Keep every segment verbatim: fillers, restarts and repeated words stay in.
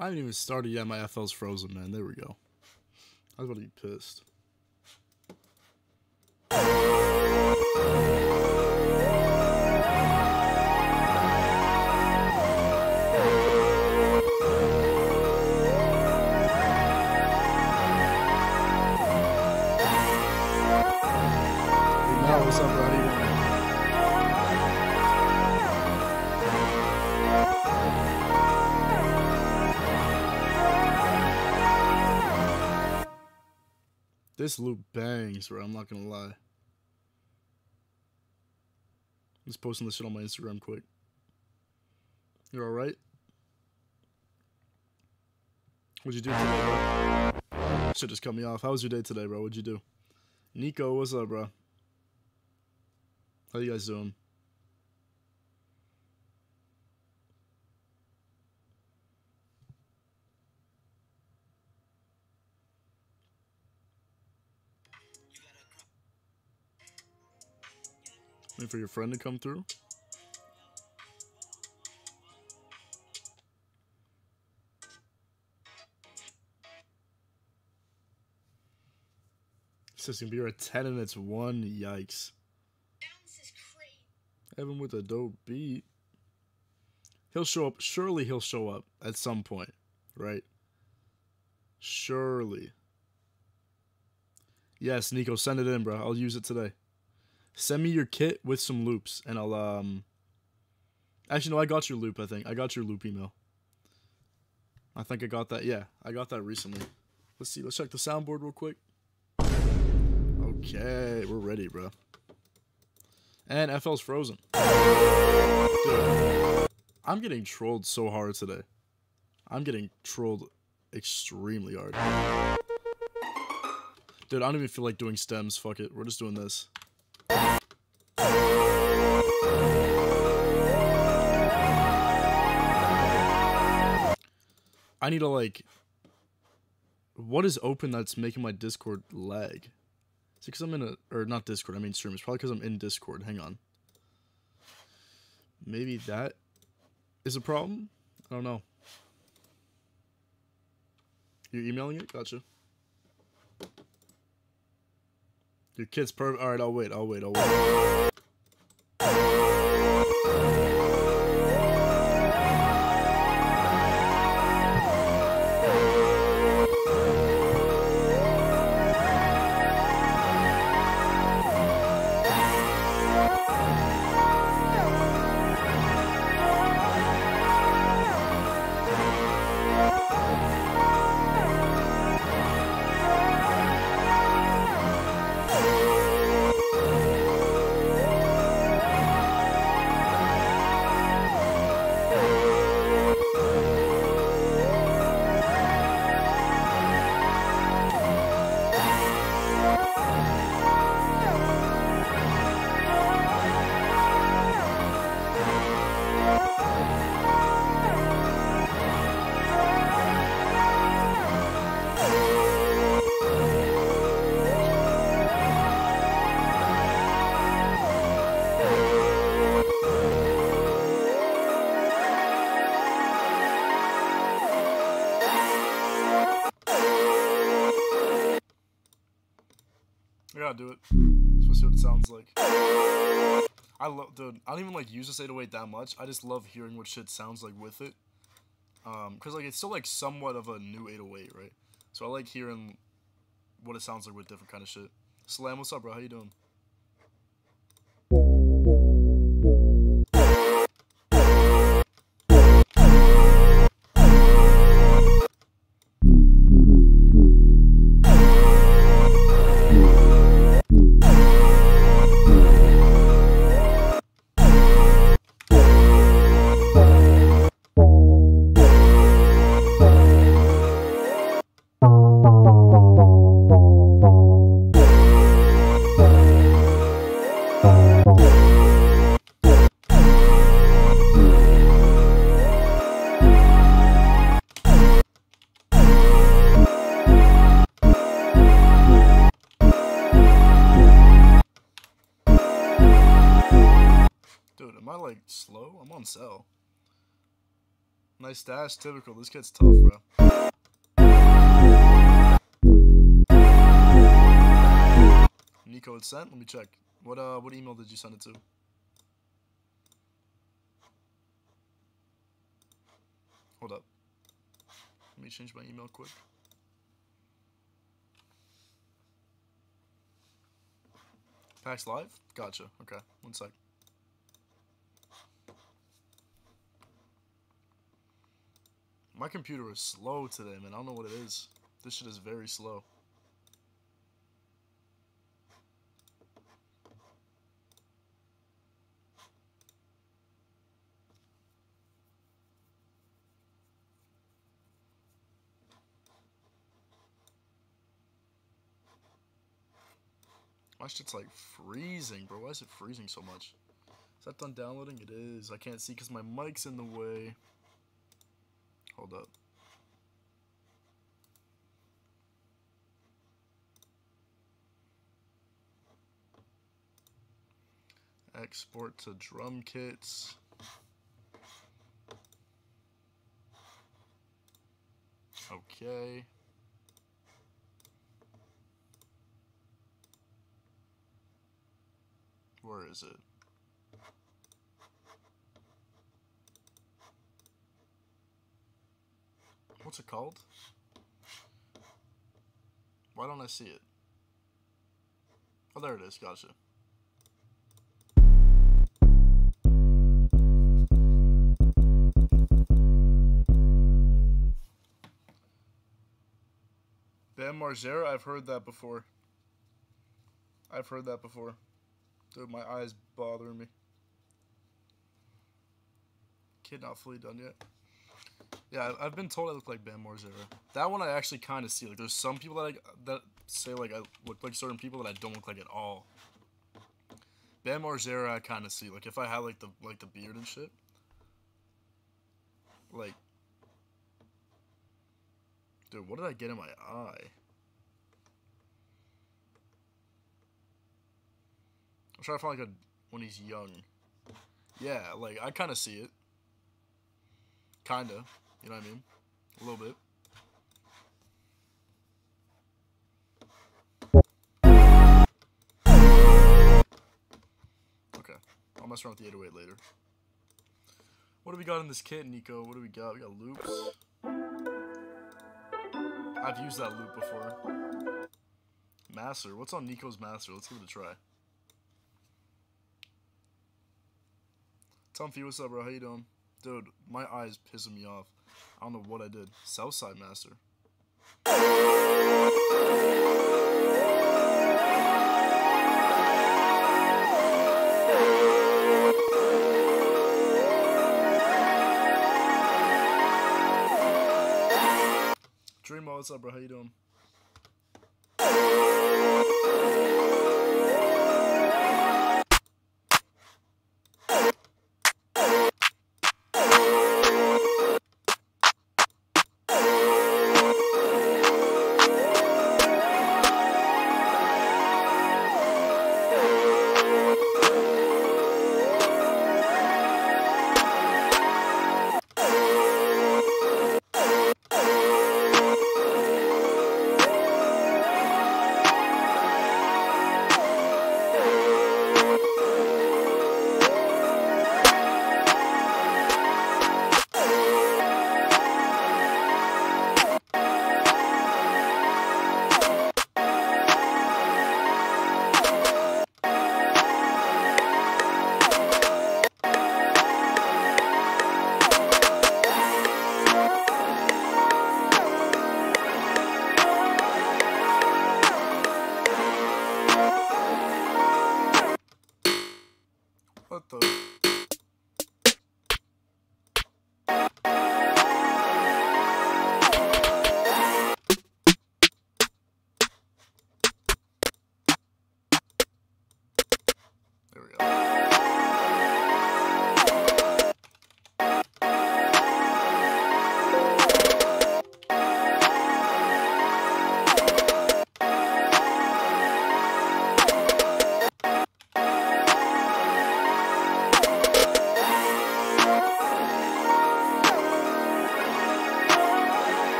I haven't even started yet. My F L's frozen, man. There we go. I was about to be pissed. This loop bangs, bro. I'm not gonna lie. I'm just posting this shit on my Instagram quick. You're alright? What'd you do today, bro? Shit just cut me off. How was your day today, bro? What'd you do? Nico, what's up, bro? How you guys doing? Wait for your friend to come through. This is gonna be here at ten and it's one. Yikes. Evan with a dope beat. He'll show up. Surely he'll show up at some point, right? Surely. Yes, Nico, send it in, bro. I'll use it today. Send me your kit with some loops, and I'll, um... Actually, no, I got your loop, I think. I got your loop email. I think I got that. Yeah, I got that recently. Let's see. Let's check the soundboard real quick. Okay, we're ready, bro. And F L's frozen. Dude, I'm getting trolled so hard today. I'm getting trolled extremely hard. Dude, I don't even feel like doing stems. Fuck it. We're just doing this. I need to, like, what is open that's making my Discord lag? Is it because I'm in a, or not Discord, I mean stream. It's probably because I'm in Discord. Hang on. Maybe that is a problem? I don't know. You're emailing it? Gotcha. Your kid's perfect. Alright, I'll wait, I'll wait, I'll wait. Do it. Let's see what it sounds like. I love, dude. I don't even like use this eight oh eight that much. I just love hearing what shit sounds like with it. Um, cause like it's still like somewhat of a new eight oh eight, right? So I like hearing what it sounds like with different kind of shit. Slam, what's up, bro? How you doing? Slow? I'm on cell. Nice dash, typical. This kid's tough, bro. New code sent? Let me check. What uh, what email did you send it to? Hold up. Let me change my email quick. Packs live? Gotcha. Okay, one sec. My computer is slow today, man. I don't know what it is. This shit is very slow. My shit's like freezing, bro. Why is it freezing so much? Is that done downloading? It is. I can't see because my mic's in the way. Hold up. Export to drum kits. Okay. Where is it? What's it called? Why don't I see it? Oh, there it is. Gotcha. Bam Margera? I've heard that before. I've heard that before. Dude, my eye's bothering me. Kid not fully done yet. Yeah, I've been told I look like Bam Margera. That one I actually kind of see. Like, there's some people that I, that say like I look like certain people that I don't look like at all. Bam Margera I kind of see. Like, if I had like the like the beard and shit. Like, dude, what did I get in my eye? I'm trying to find like a when he's young. Yeah, like I kind of see it. Kinda, you know what I mean? A little bit. Okay, I'll mess around with the eight oh eight later. What do we got in this kit, Nico? What do we got? We got loops. I've used that loop before. Master. What's on Nico's master? Let's give it a try. Tumphy, what's up, bro? How you doing? Dude, my eyes pissing me off. I don't know what I did. Southside Master. Dreamo, what's up, bro? How you doing?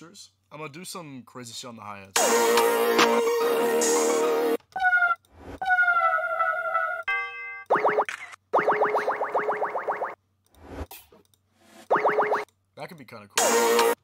textures. I'm gonna do some crazy shit on the hi-hats. That could be kind of cool.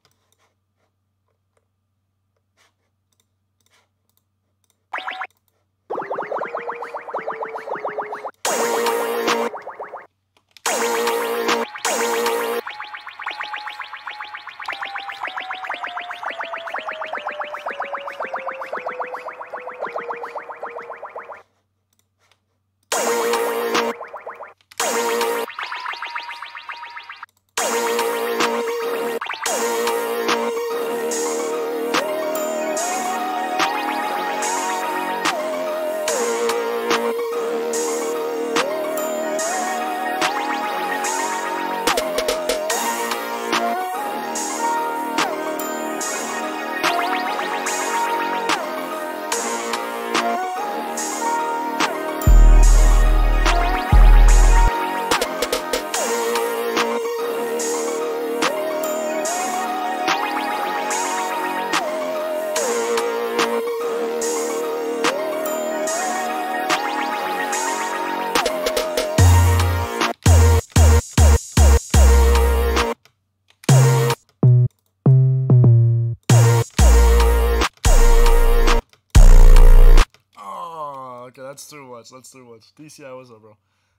That's too much. That's too much. D C I, what's up, bro?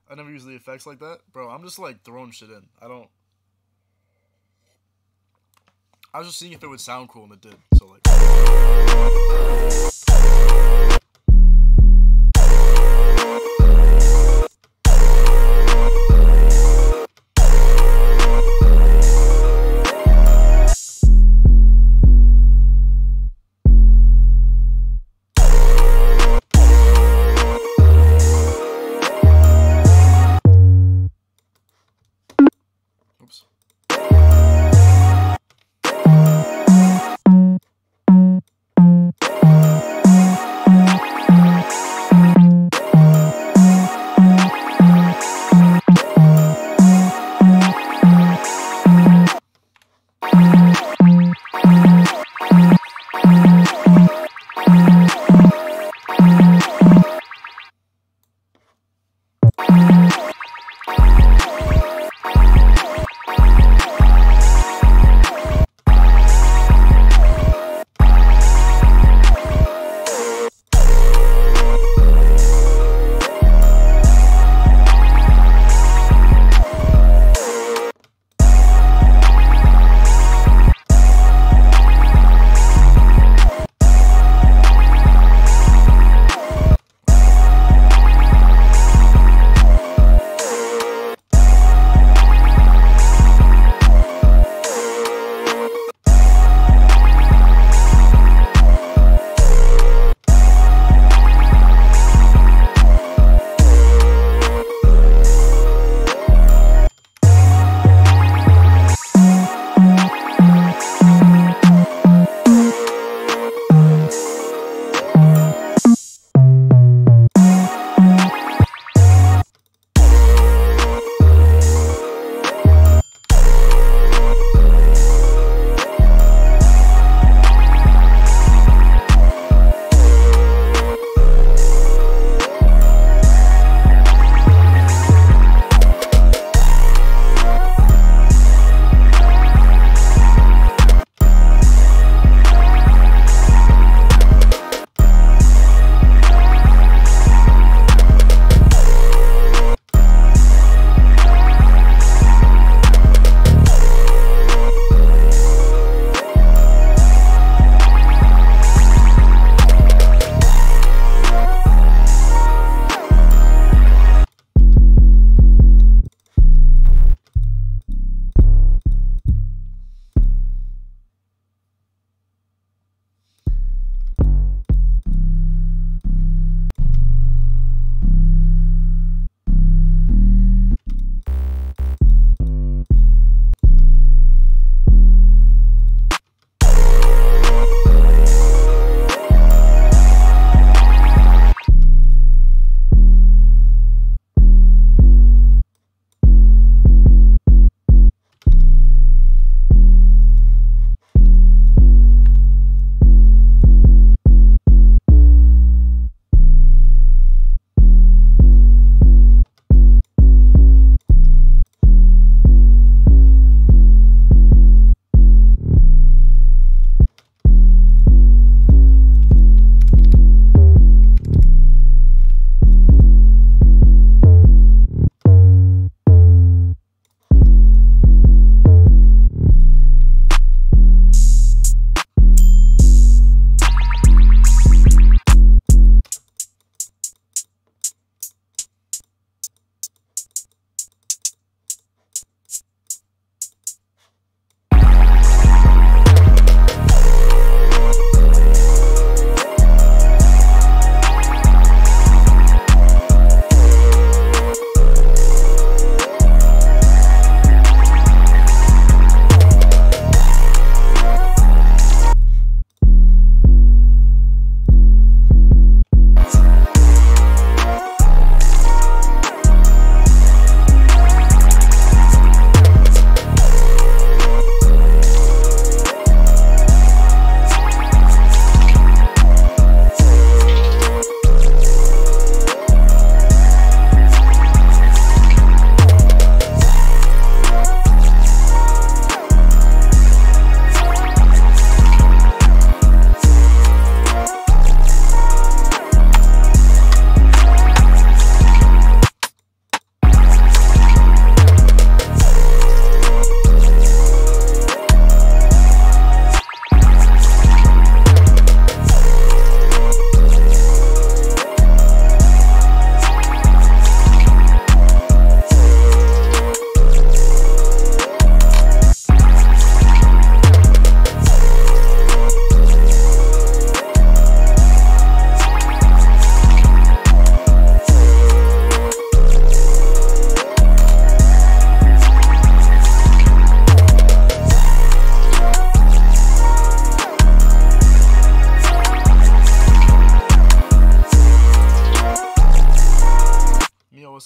I never use the effects like that. Bro, I'm just, like, throwing shit in. I don't... I was just seeing if it would sound cool, and it did. So, like... Oops.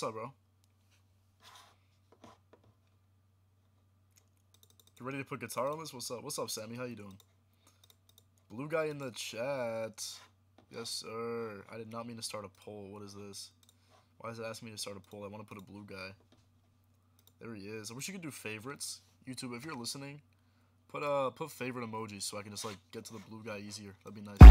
what's up, bro? You ready to put guitar on this? What's up? What's up, Sammy? How you doing? Blue guy in the chat. Yes, sir. I did not mean to start a poll. What is this? Why is it asking me to start a poll? I want to put a blue guy. There he is. I wish you could do favorites. YouTube, if you're listening, put uh put favorite emojis so I can just like get to the blue guy easier. That'd be nice. I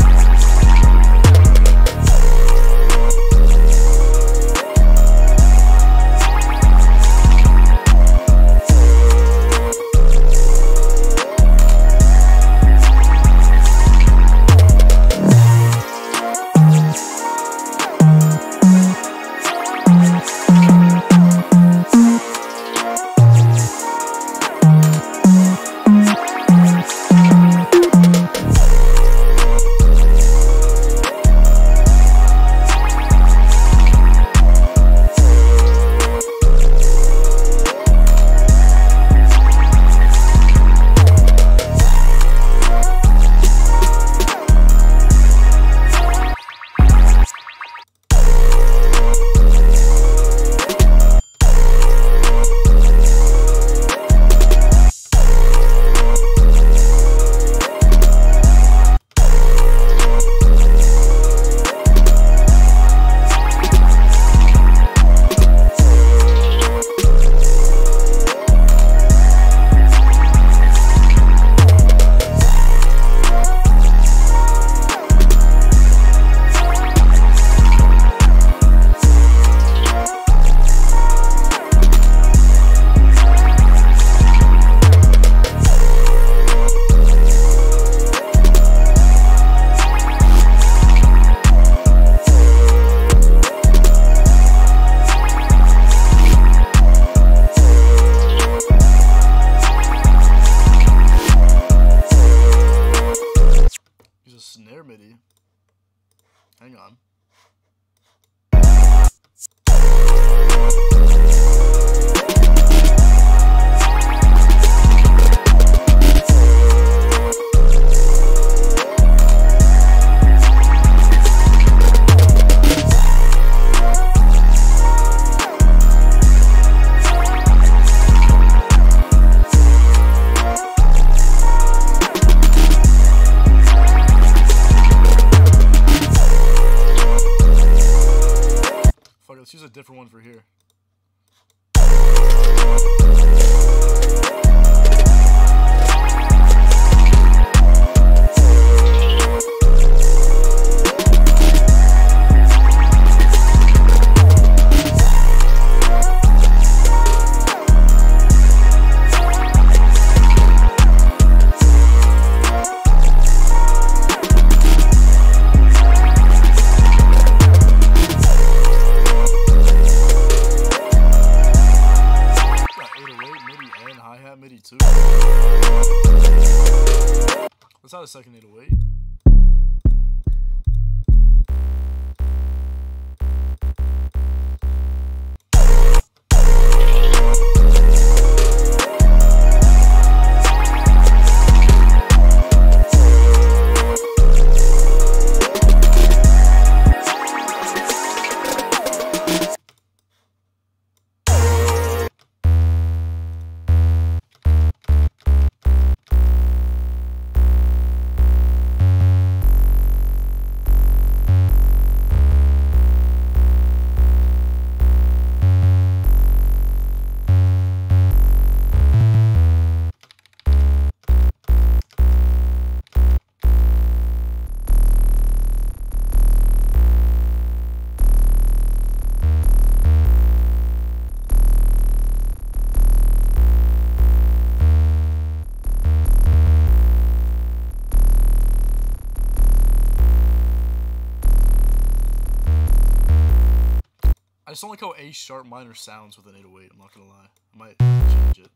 just don't like how A sharp minor sounds with an eight oh eight, I'm not gonna lie. I might change it.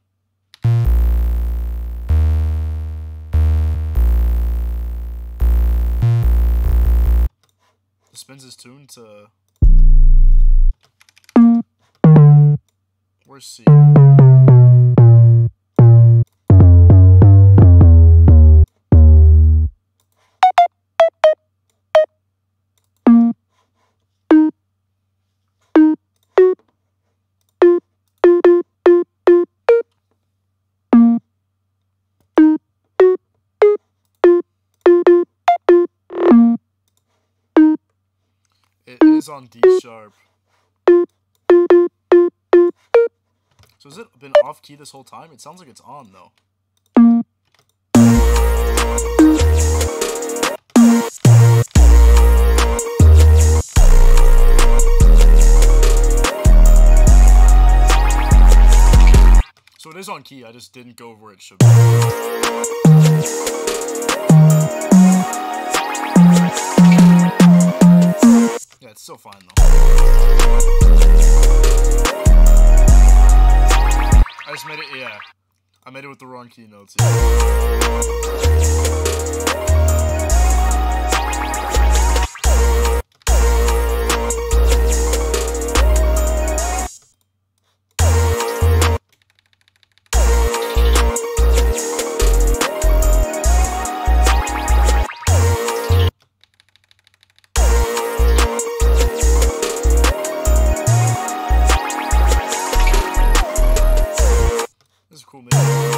It spins his tune to... Where's C? it is on D sharp. So has it been off key this whole time? It sounds like it's on though. So it is on key, I just didn't go where it should be. Yeah, it's still fine though. I just made it, yeah, I made it with the wrong key notes. Yeah. Cool, man.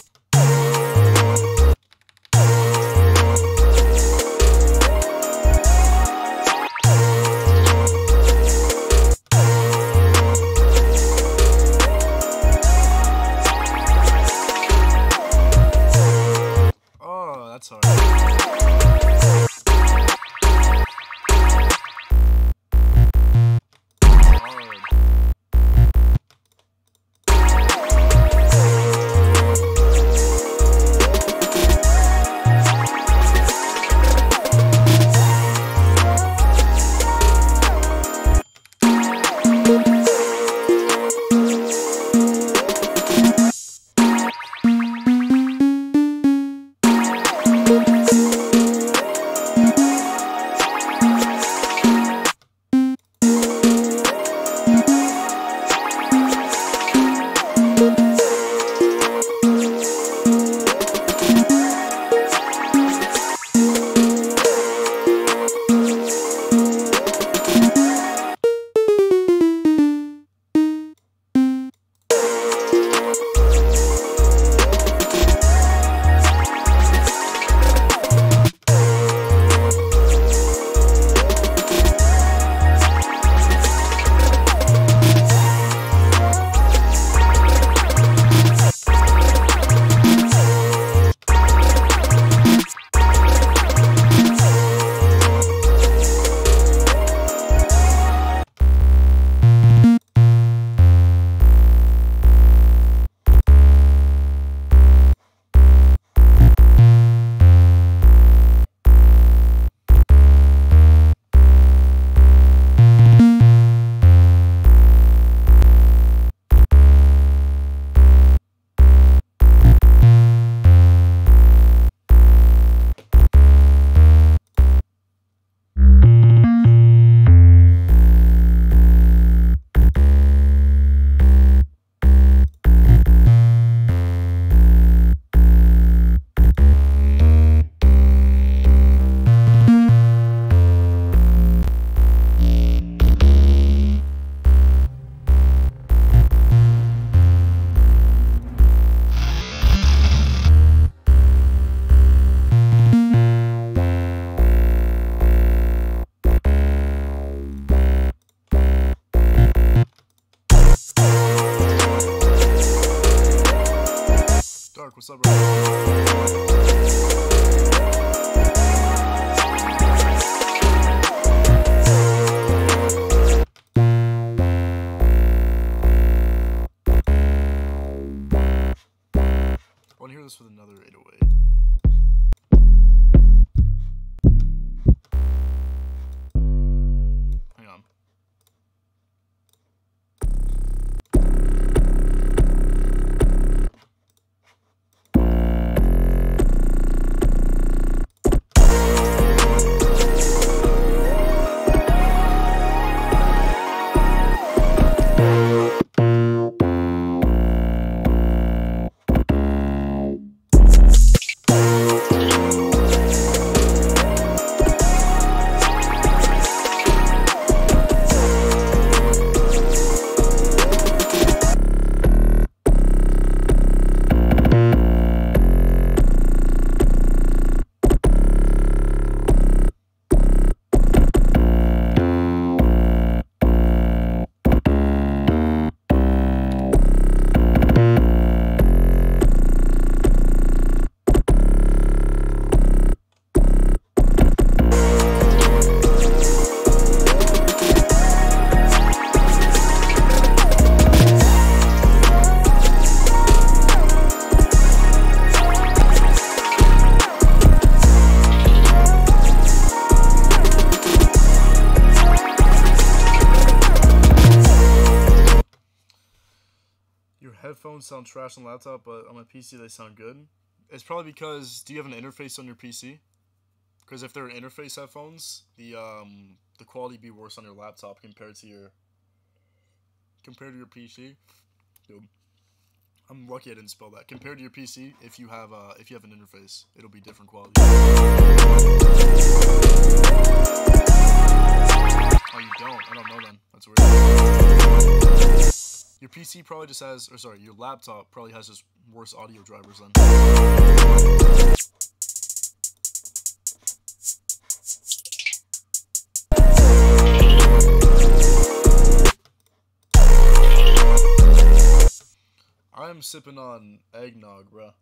phone sound trash on laptop, but on my P C they sound good. It's probably because, do you have an interface on your P C? Because if they're interface headphones, the um the quality be worse on your laptop compared to your compared to your P C. Dude, I'm lucky I didn't spell that. Compared to your P C, if you have uh if you have an interface, it'll be different quality. Oh, you don't? I don't know then. That's weird. Your P C probably just has, or sorry, your laptop probably has just worse audio drivers then. I'm sipping on eggnog, bruh.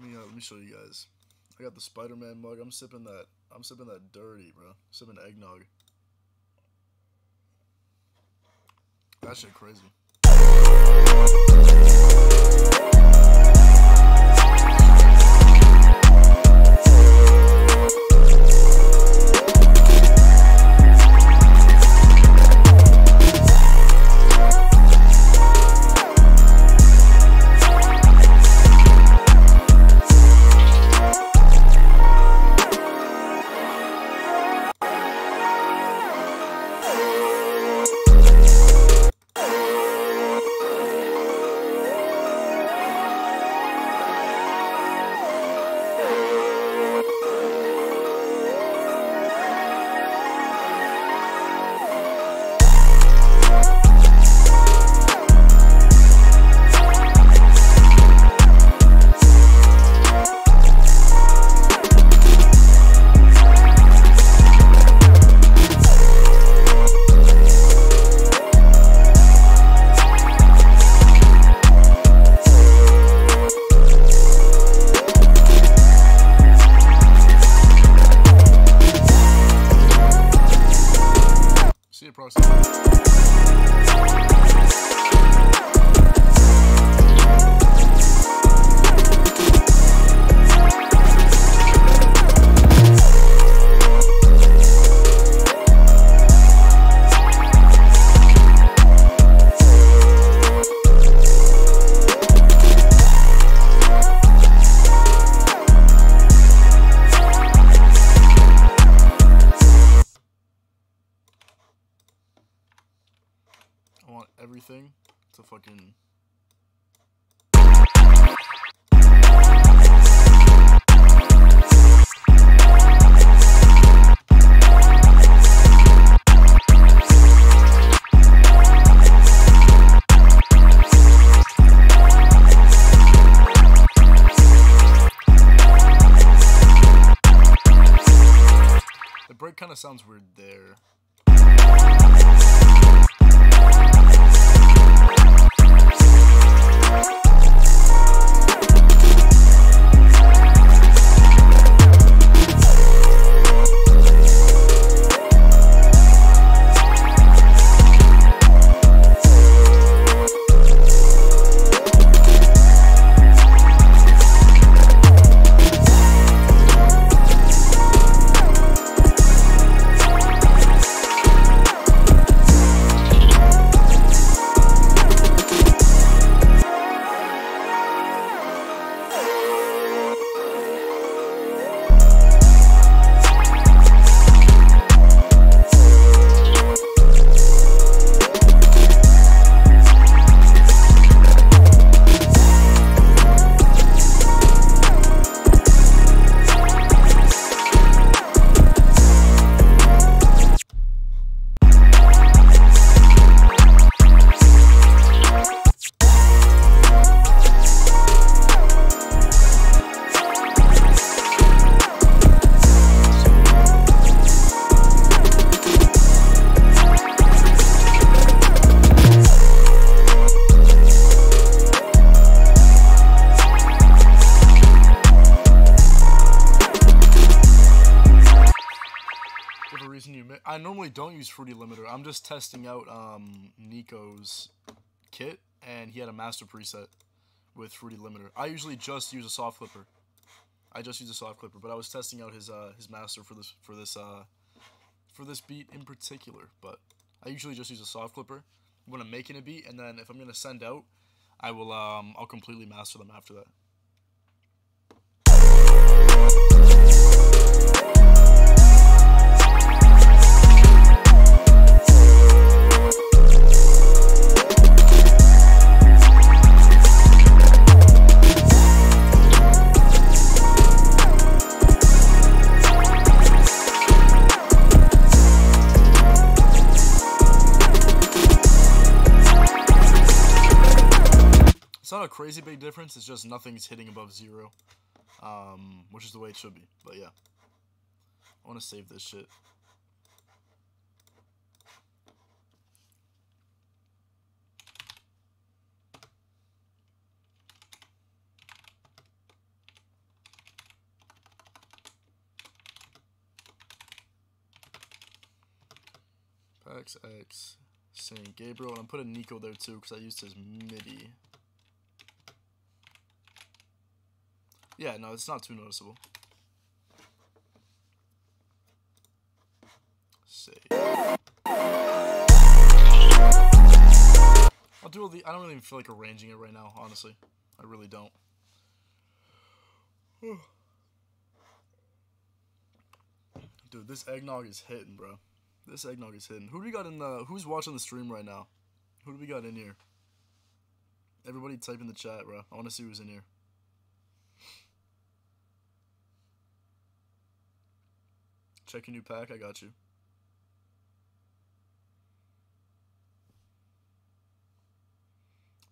Let me, uh, let me show you guys. I got the Spider-Man mug. I'm sipping that. I'm sipping that dirty, bruh. Sipping eggnog. That shit crazy. Everything to fucking the break kind of sounds weird there. I normally don't use Fruity Limiter. I'm just testing out um, Nico's kit, and he had a master preset with Fruity Limiter. I usually just use a soft clipper. I just use a soft clipper, but I was testing out his uh, his master for this for this uh, for this beat in particular. But I usually just use a soft clipper, when I'm making a beat, and then if I'm gonna send out, I will um I'll completely master them after that. It's not a crazy big difference, it's just nothing's hitting above zero, um, which is the way it should be, but yeah. I want to save this shit. Pax X, Saint Gabriel, and I'm putting Nico there too, because I used his MIDI. Yeah, no, it's not too noticeable. Save. I'll do all the. I don't really even feel like arranging it right now, honestly. I really don't. Dude, this eggnog is hitting, bro. This eggnog is hitting. Who do we got in the? Who's watching the stream right now? Who do we got in here? Everybody, type in the chat, bro. I want to see who's in here. Check your new pack, I got you.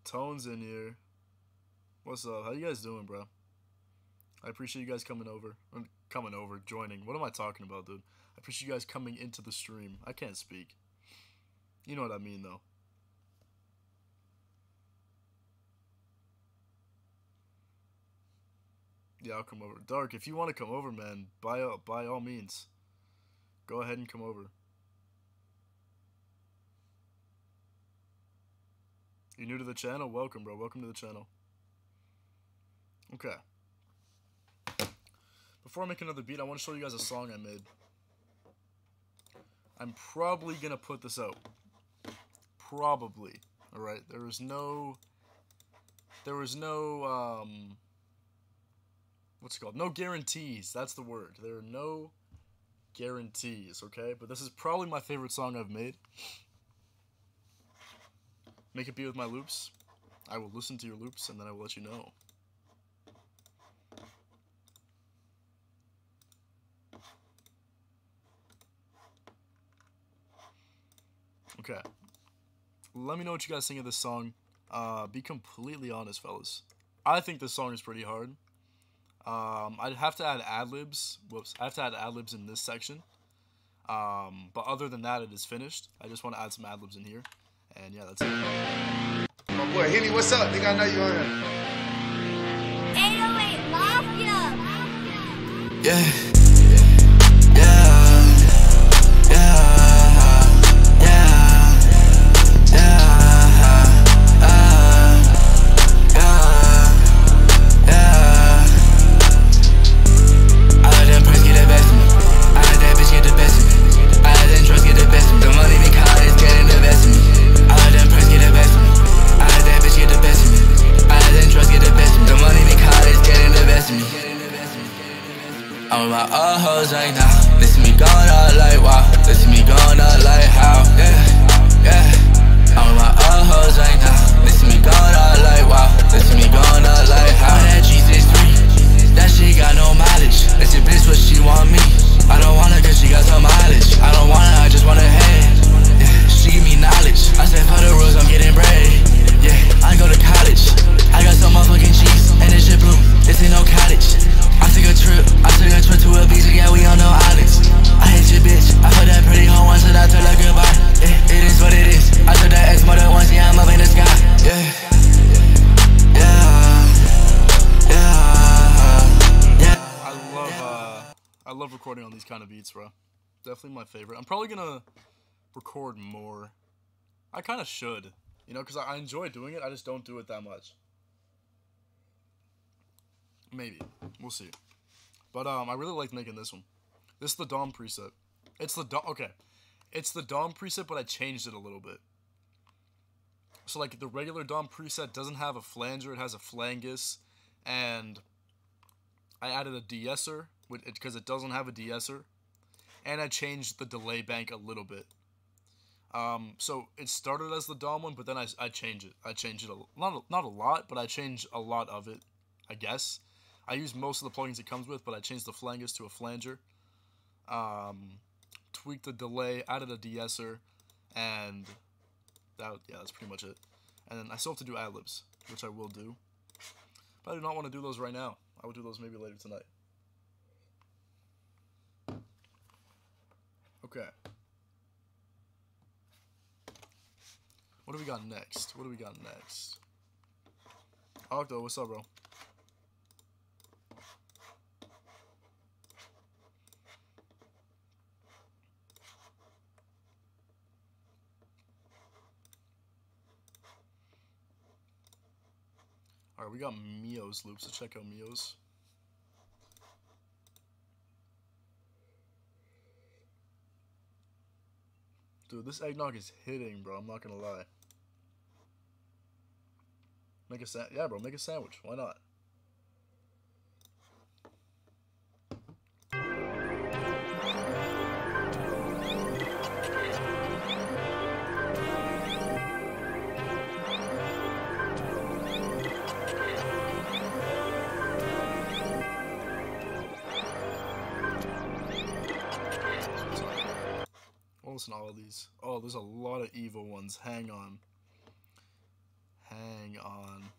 Tone's in here. What's up? How you guys doing, bro? I appreciate you guys coming over. I'm coming over, joining. What am I talking about, dude? I appreciate you guys coming into the stream. I can't speak. You know what I mean, though. Yeah, I'll come over. Dark, if you want to come over, man, by all, by all means. Go ahead and come over. You're new to the channel? Welcome, bro. Welcome to the channel. Okay. Before I make another beat, I want to show you guys a song I made. I'm probably going to put this out. Probably. Alright, there was no... There was no, um... what's it called? No guarantees. That's the word. There are no... guarantees, okay? But this is probably my favorite song I've made. Make it be with my loops. I will listen to your loops, and then I will let you know. Okay. Let me know what you guys think of this song. Uh, be completely honest, fellas. I think this song is pretty hard. Um, I'd have to add ad-libs, whoops, I have to add ad-libs in this section, um, but other than that, it is finished. I just want to add some ad-libs in here, and yeah, that's it. My boy, Henny, what's up? Think I know you on here. eight oh eight Mafia! Yeah. All my old hoes right now, listen me gone out like wow, listen me gone out like how, yeah, yeah. All my old hoes right now, listen me gone out like wow, listen me gone out like how. That G sixty-three, that shit got no mileage. That's your bitch what she want me. I don't want her cause she got some mileage. I don't want her, I just want her head. Yeah, she give me knowledge. I said for the rules, I'm getting bread. Yeah, I go to college. I got some motherfucking cheese and this shit blue. This ain't no cottage. I took a trip, I took a trip to a beach, yeah, we on no islands. I hate your bitch, I put that pretty hoe once and I told her goodbye. Yeah, it is what it is, I took that ex-mother once, yeah, I'm up in the sky. Yeah. Yeah, yeah, yeah. I love, uh, I love recording on these kind of beats, bro. Definitely my favorite. I'm probably gonna record more. I kind of should, you know, because I enjoy doing it, I just don't do it that much. Maybe. We'll see. But um, I really like making this one. This is the D O M preset. It's the D O M... Okay. It's the D O M preset, but I changed it a little bit. So like the regular D O M preset doesn't have a flanger, it has a flangus, and I added a de-esser because it doesn't have a de-esser, and I changed the delay bank a little bit. Um, so it started as the D O M one, but then I, I changed it. I changed it a, not, a, not a lot, but I changed a lot of it, I guess. I used most of the plugins it comes with, but I changed the flangus to a flanger, um, tweaked the delay, added a de-esser, and that, yeah, that's pretty much it. And then I still have to do ad-libs, which I will do. But I do not want to do those right now. I will do those maybe later tonight. Okay. What do we got next? What do we got next? Octo, what's up, bro? Alright, we got Mio's loops. Let's check out Mio's. Dude, this eggnog is hitting, bro. I'm not gonna lie. Make a sa- yeah, bro. Make a sandwich. Why not? Listen to all of these. Oh, there's a lot of evil ones. Hang on. Hang on.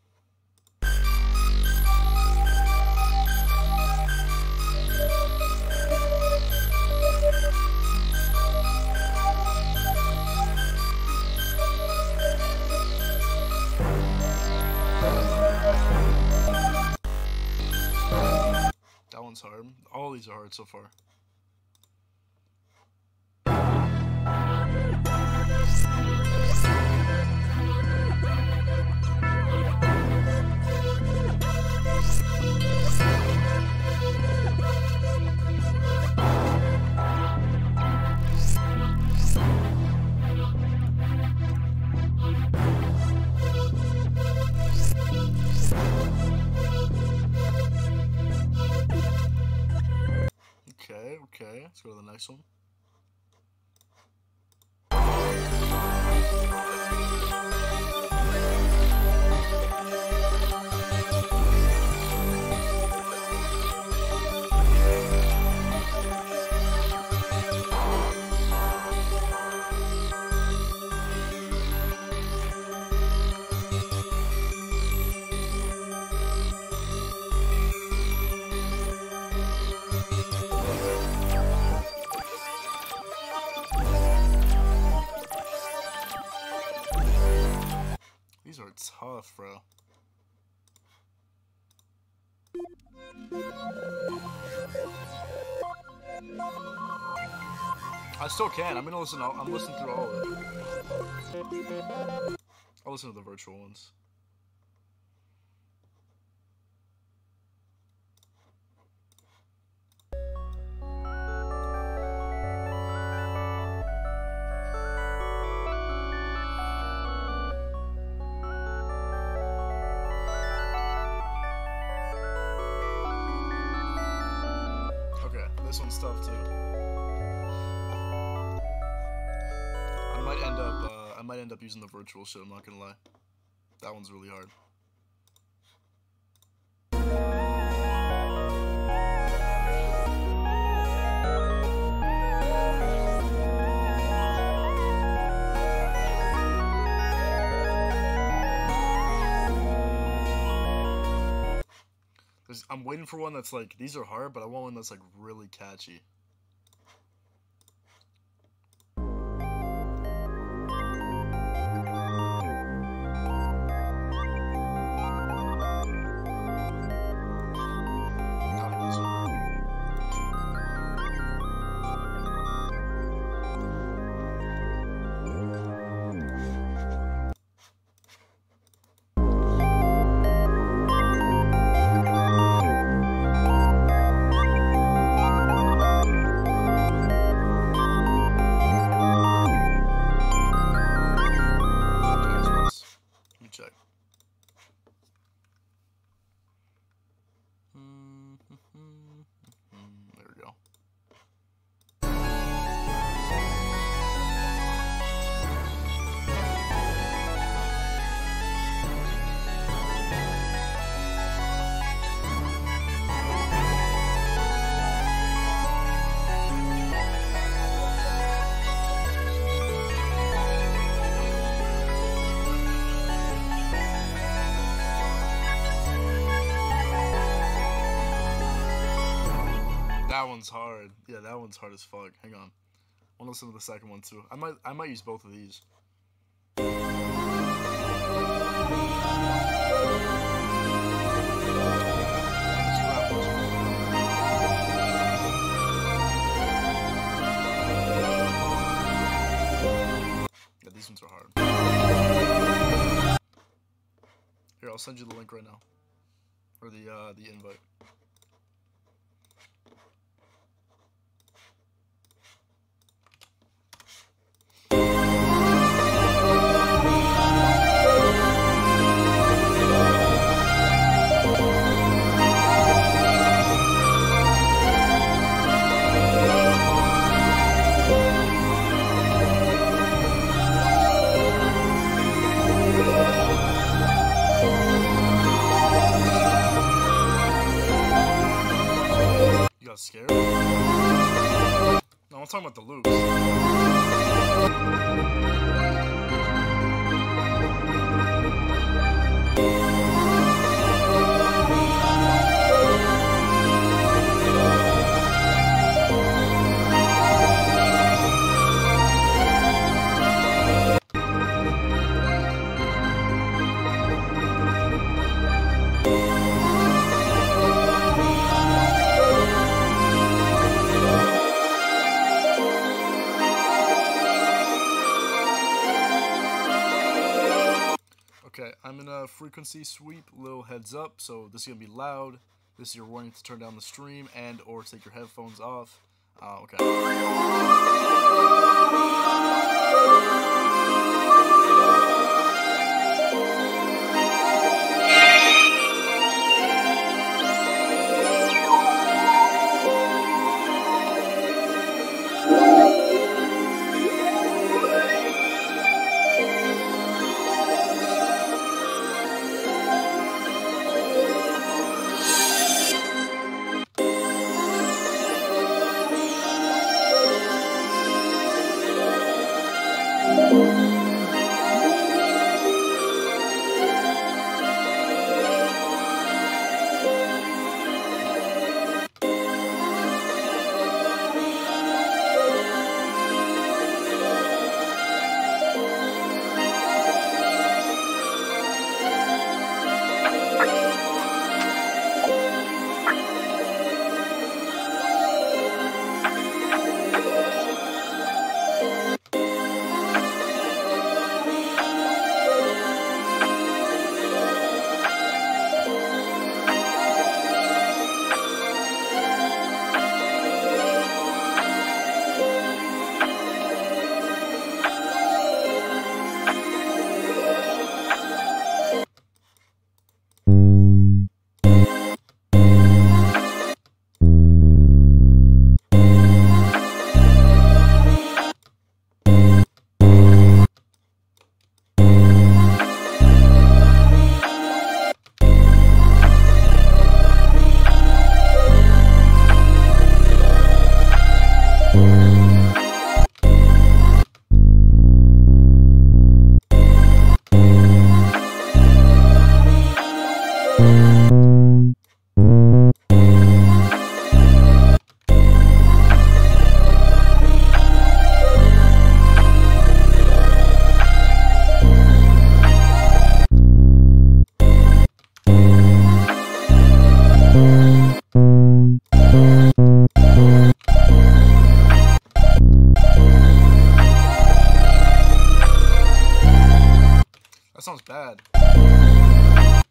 That one's hard. All these are hard so far. Okay, okay, let's go to the next one. These are tough, bro. I still can. I'm gonna listen. I'll, I'm listening through all of it. I'll listen to the virtual ones. This one's tough too. I might end up uh, I might end up using the virtual shit, I'm not gonna lie. That one's really hard. I'm waiting for one that's like, these are hard, but I want one that's like really catchy. That one's hard. Yeah, that one's hard as fuck. Hang on. I want to listen to the second one too. I might I might use both of these. Yeah, these ones are hard. Here, I'll send you the link right now. Or the uh the invite. Scared? No, I'm talking about the loops. I'm in a frequency sweep, little heads up, so this is going to be loud, this is your warning to turn down the stream and or take your headphones off, uh, okay.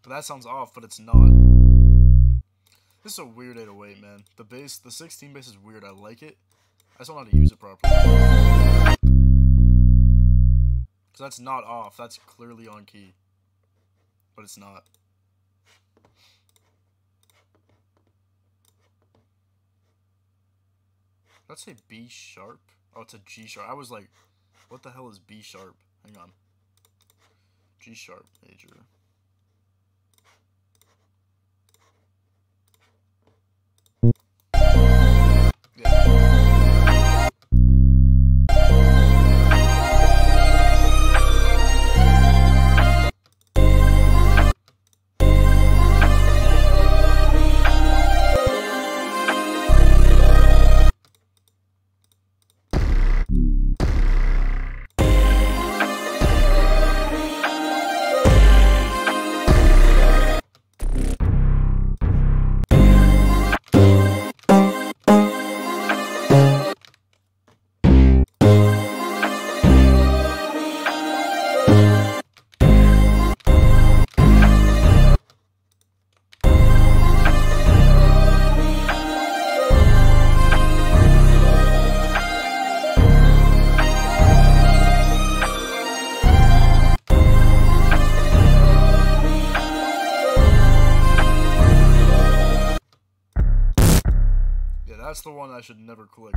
That sounds off, but it's not. This is a weird eight oh eight, man. The bass, the sixteen bass is weird. I like it. I just don't know how to use it properly. Because that's not off. That's clearly on key. But it's not. Did I say B sharp? Oh, it's a G sharp. I was like, what the hell is B sharp? Hang on. G sharp major. the one I should never click.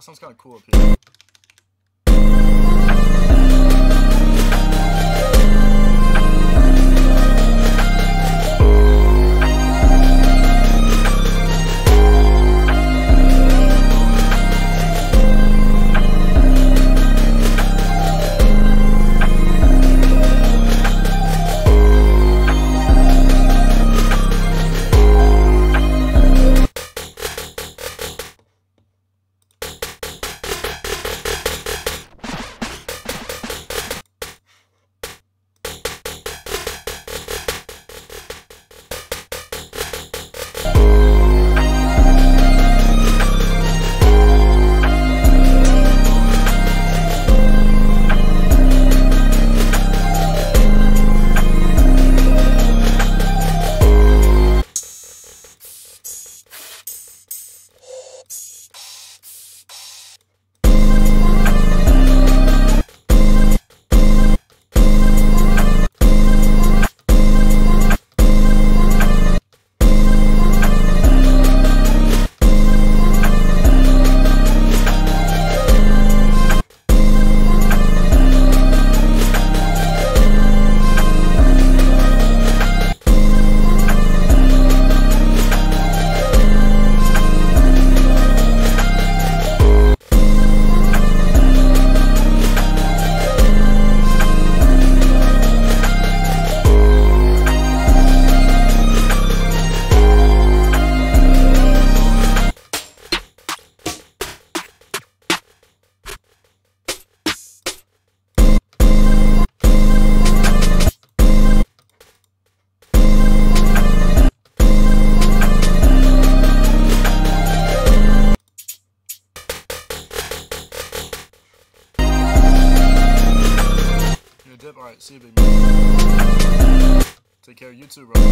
Sounds kind of cool up here. Alright, see you, baby. Take care of you too, bro.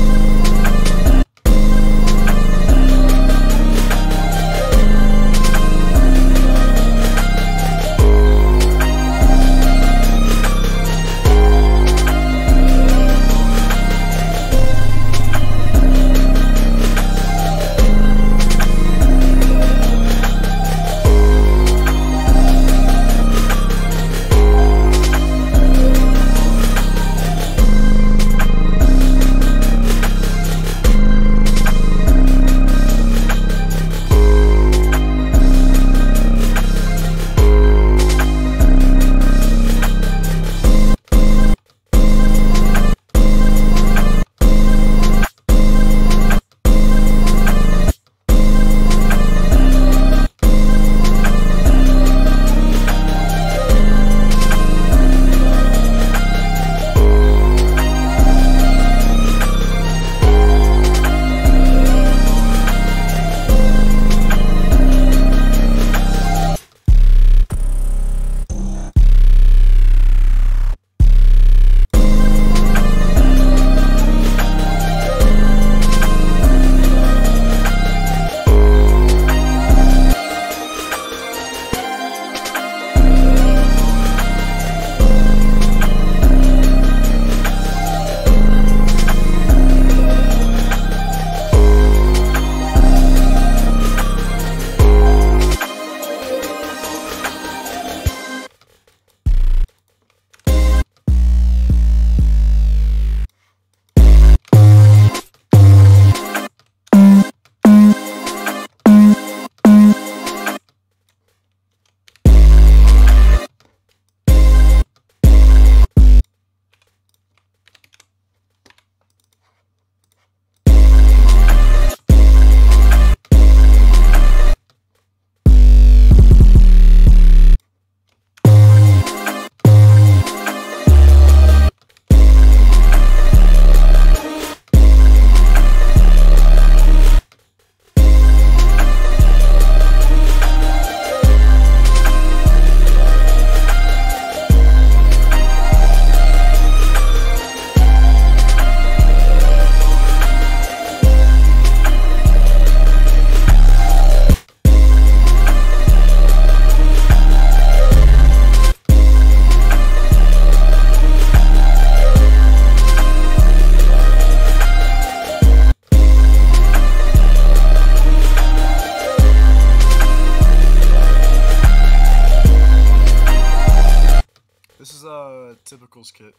Typical skit.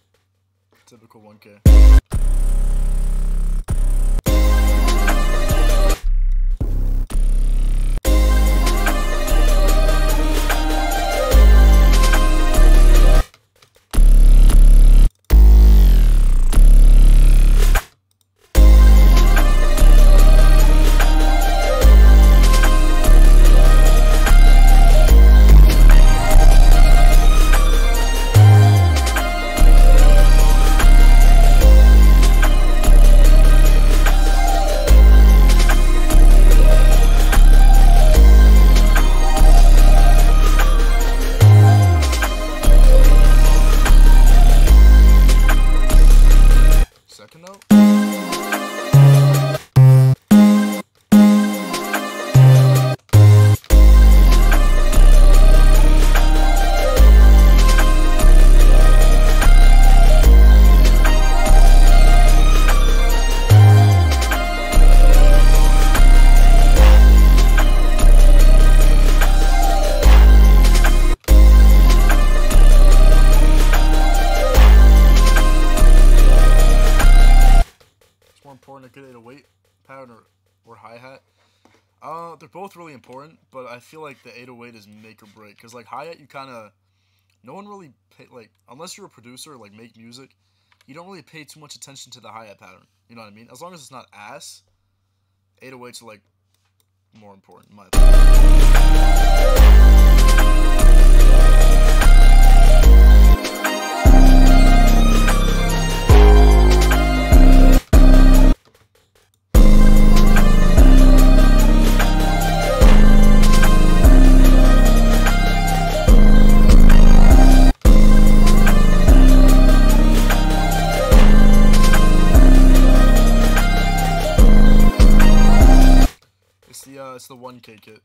Typical one K. Uh, they're both really important, but I feel like the eight oh eight is make or break, because like hi-hat, you kind of, no one really pay, like unless you're a producer, like make music, you don't really pay too much attention to the hi-hat pattern. You know what I mean? As long as it's not ass, eight oh eights are like more important in my opinion. It's the one K kit.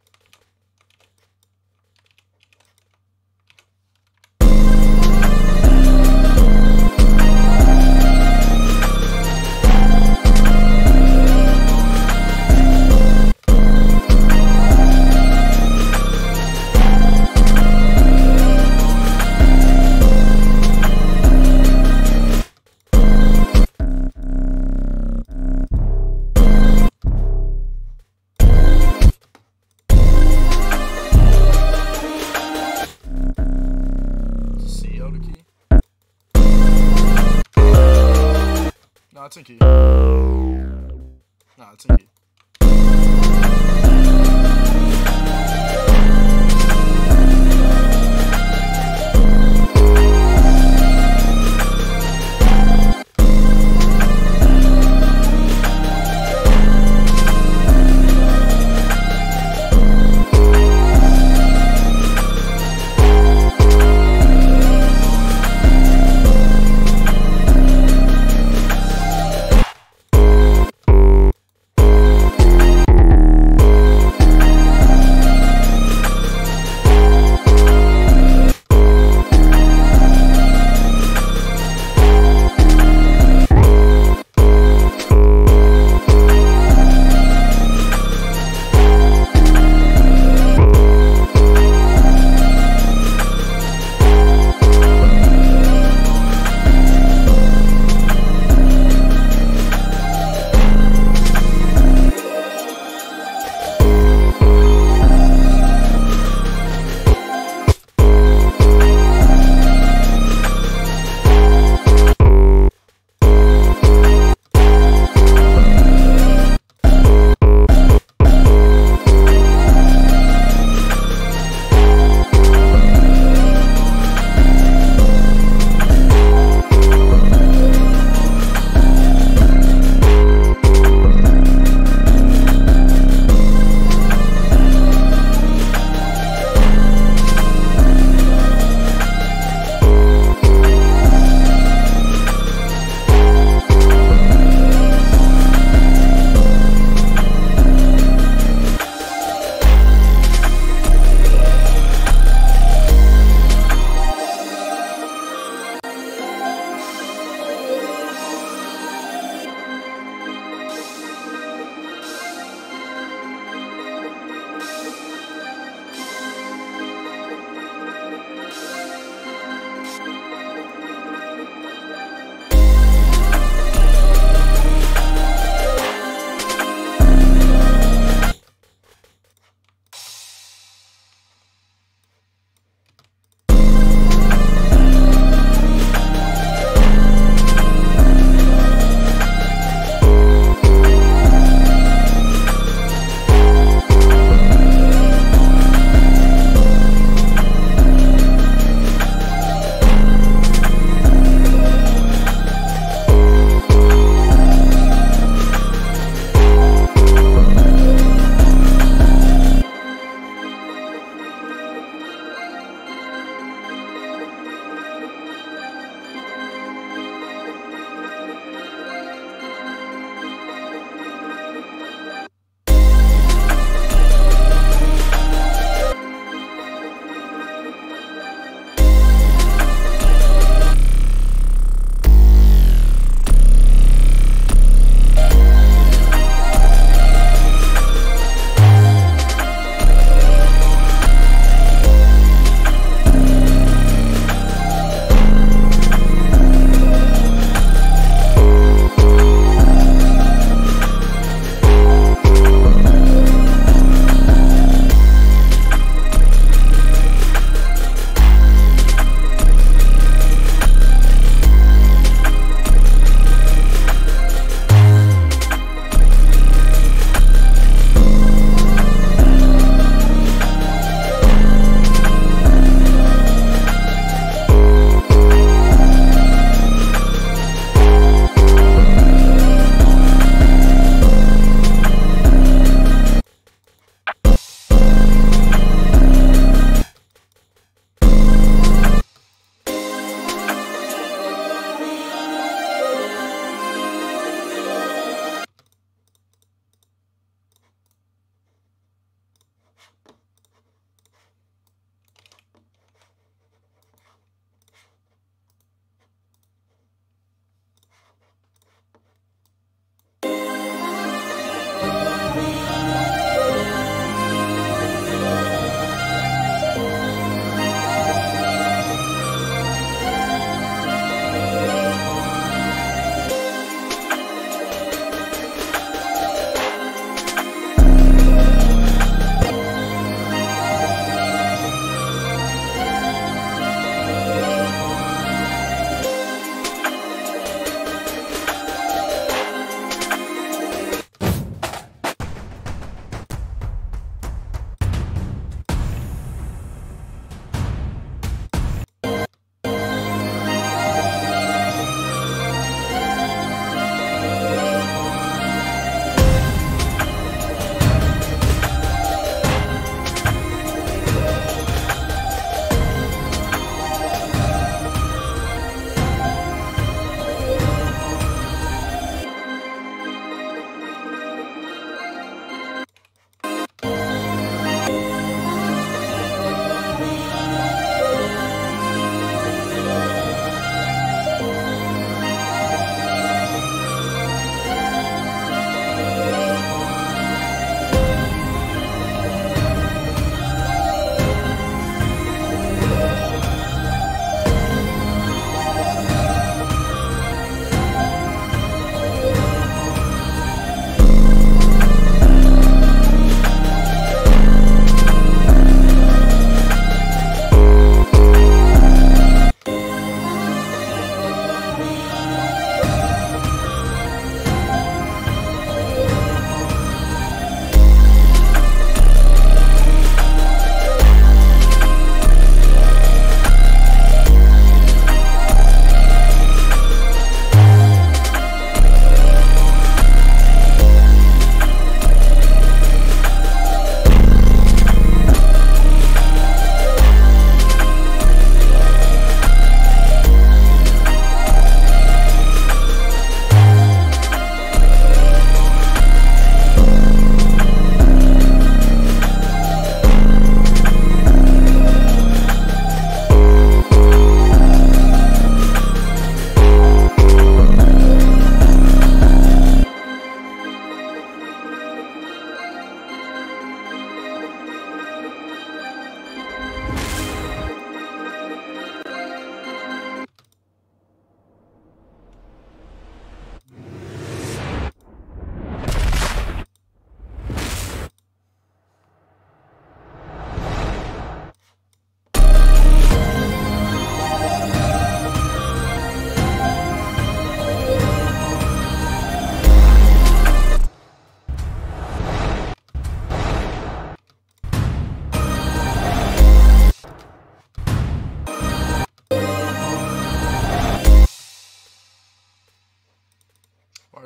That's a key. Nah, it's a key.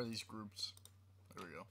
are these groups? There we go.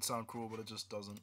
Sound cool, but it just doesn't.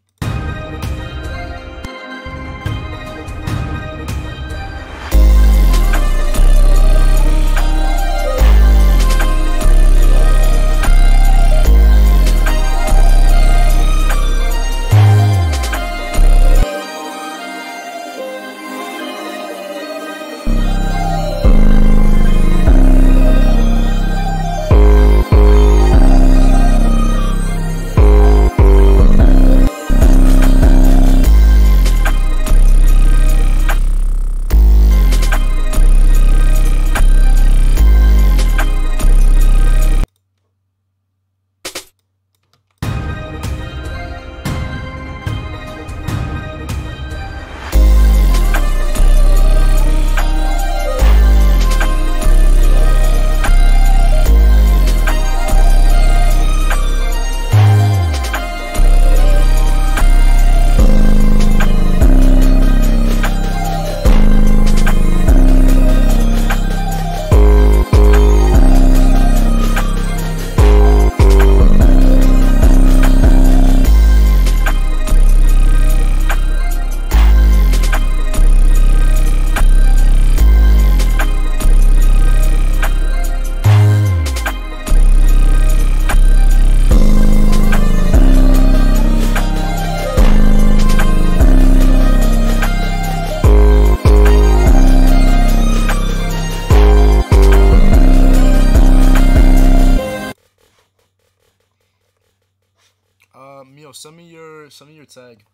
Send me your send me your tag,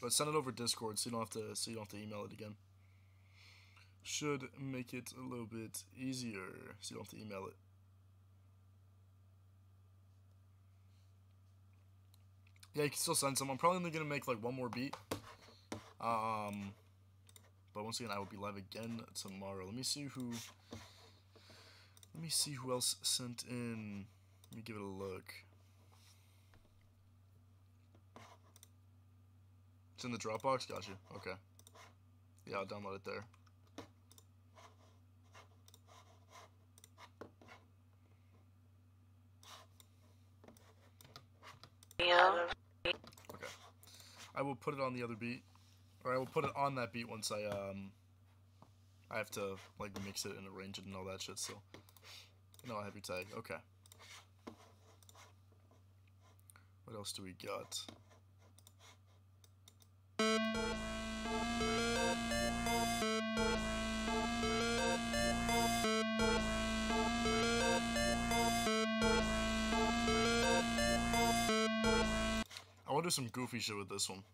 but send it over Discord so you don't have to so you don't have to email it again. Should make it a little bit easier so you don't have to email it. Yeah, you can still send some. I'm probably only going to make, like, one more beat. Um, but once again, I will be live again tomorrow. Let me see who... Let me see who else sent in. Let me give it a look. It's in the Dropbox? Gotcha. Okay. Yeah, I'll download it there. Yeah. Okay. I will put it on the other beat. Or I will put it on that beat once I, um... I have to, like, mix it and arrange it and all that shit, so... No, I have your tag. Okay. What else do we got? I want to do some goofy shit with this one.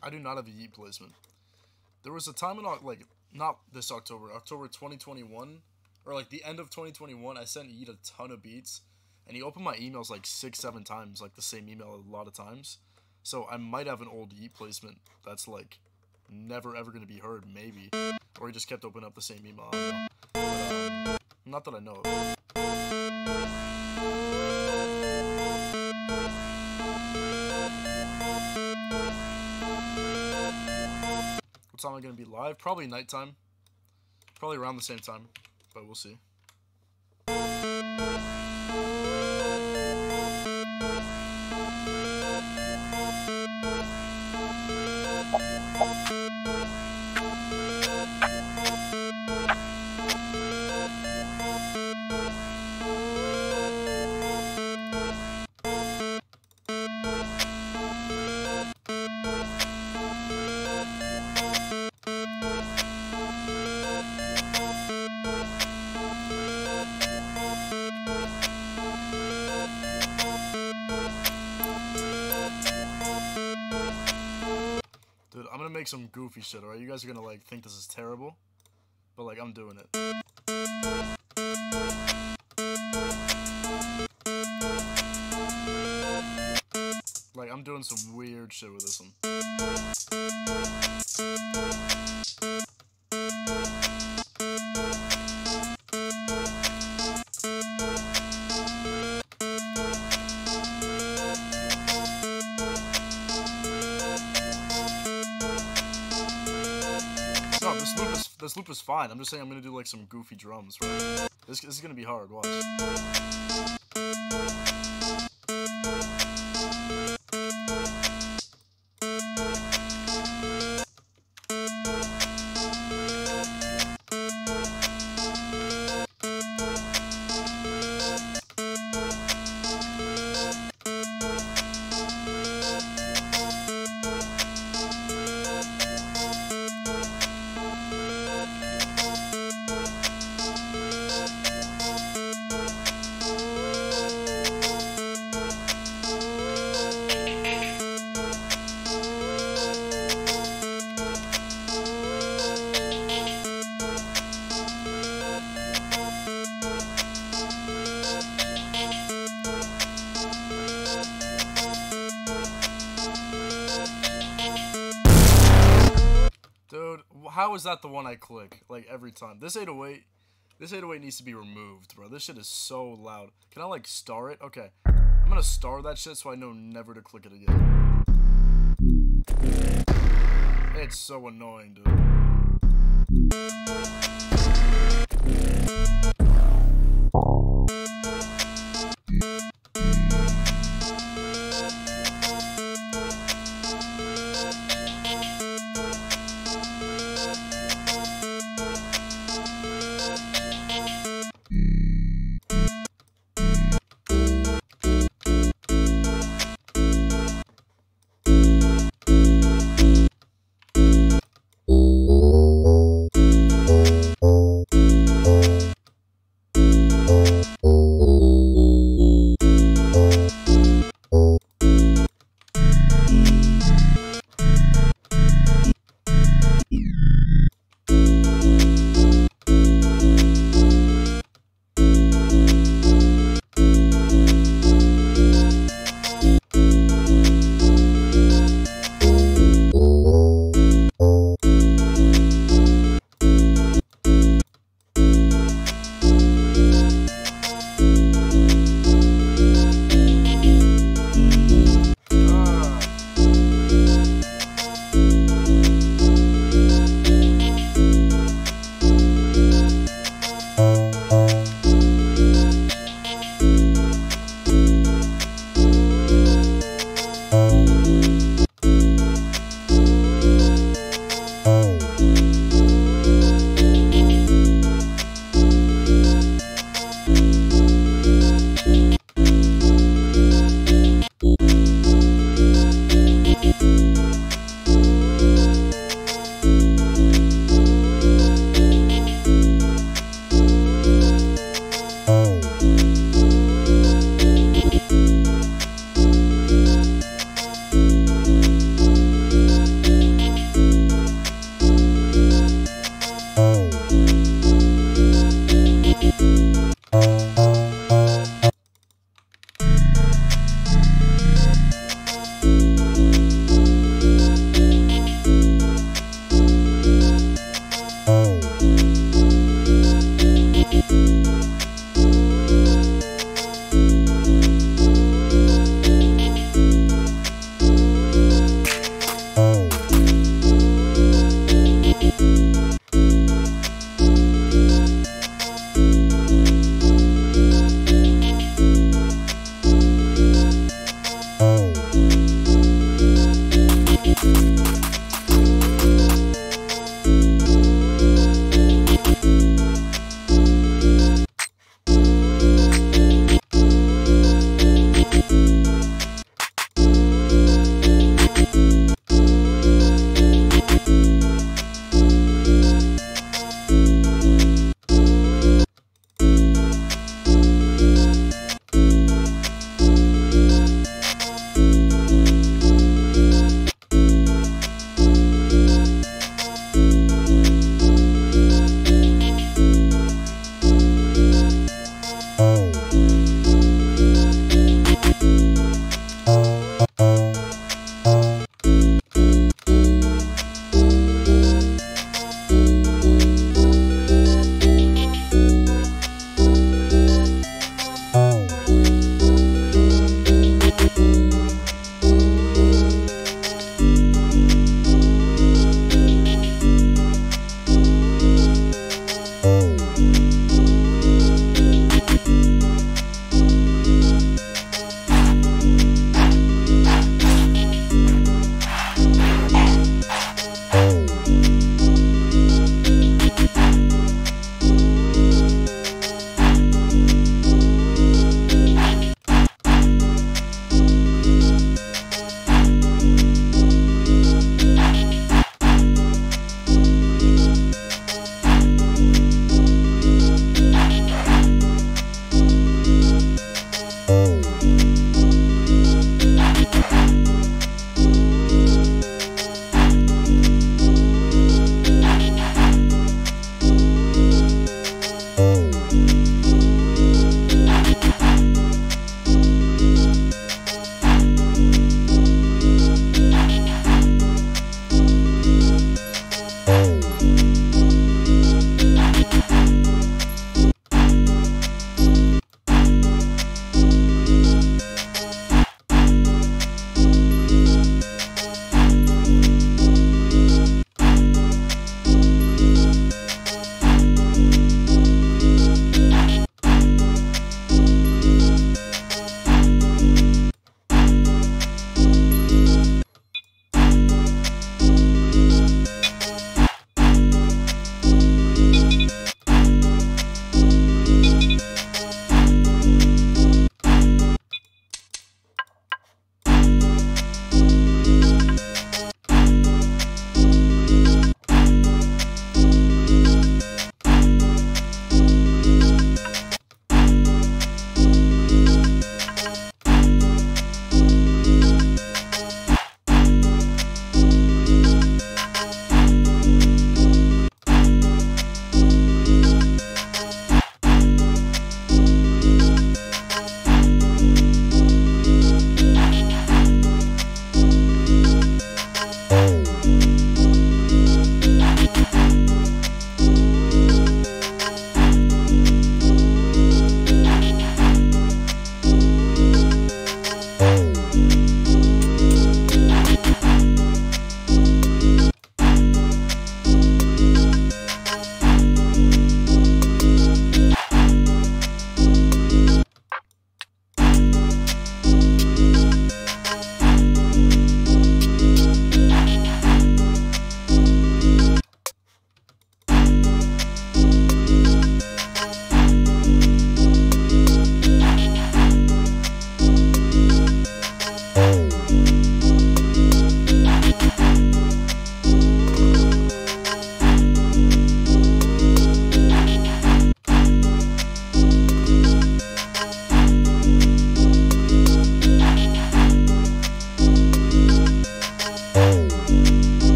I do not have a yeet placement. There was a time in, like, not this October, October twenty twenty-one, or, like, the end of twenty twenty-one, I sent Yeet a ton of beats, and he opened my emails, like, six, seven times, like, the same email a lot of times, so I might have an old Yeet placement that's, like, never, ever gonna be heard, maybe, or he just kept opening up the same email, I don't know. But, um, not that I know of. What time am I gonna be live? Probably nighttime. Probably around the same time. But we'll see. Make some goofy shit, alright? You guys are gonna, like, think this is terrible, but, like, I'm doing it. Like, I'm doing some weird shit with this one. This loop is fine. I'm just saying I'm gonna do, like, some goofy drums, right? This, this is gonna be hard. Watch. How is that the one I click, like, every time? This eight oh eight, this eight oh eight needs to be removed, bro. This shit is so loud. Can I, like, star it? Okay. I'm gonna star that shit so I know never to click it again. It's so annoying, dude. Thank you.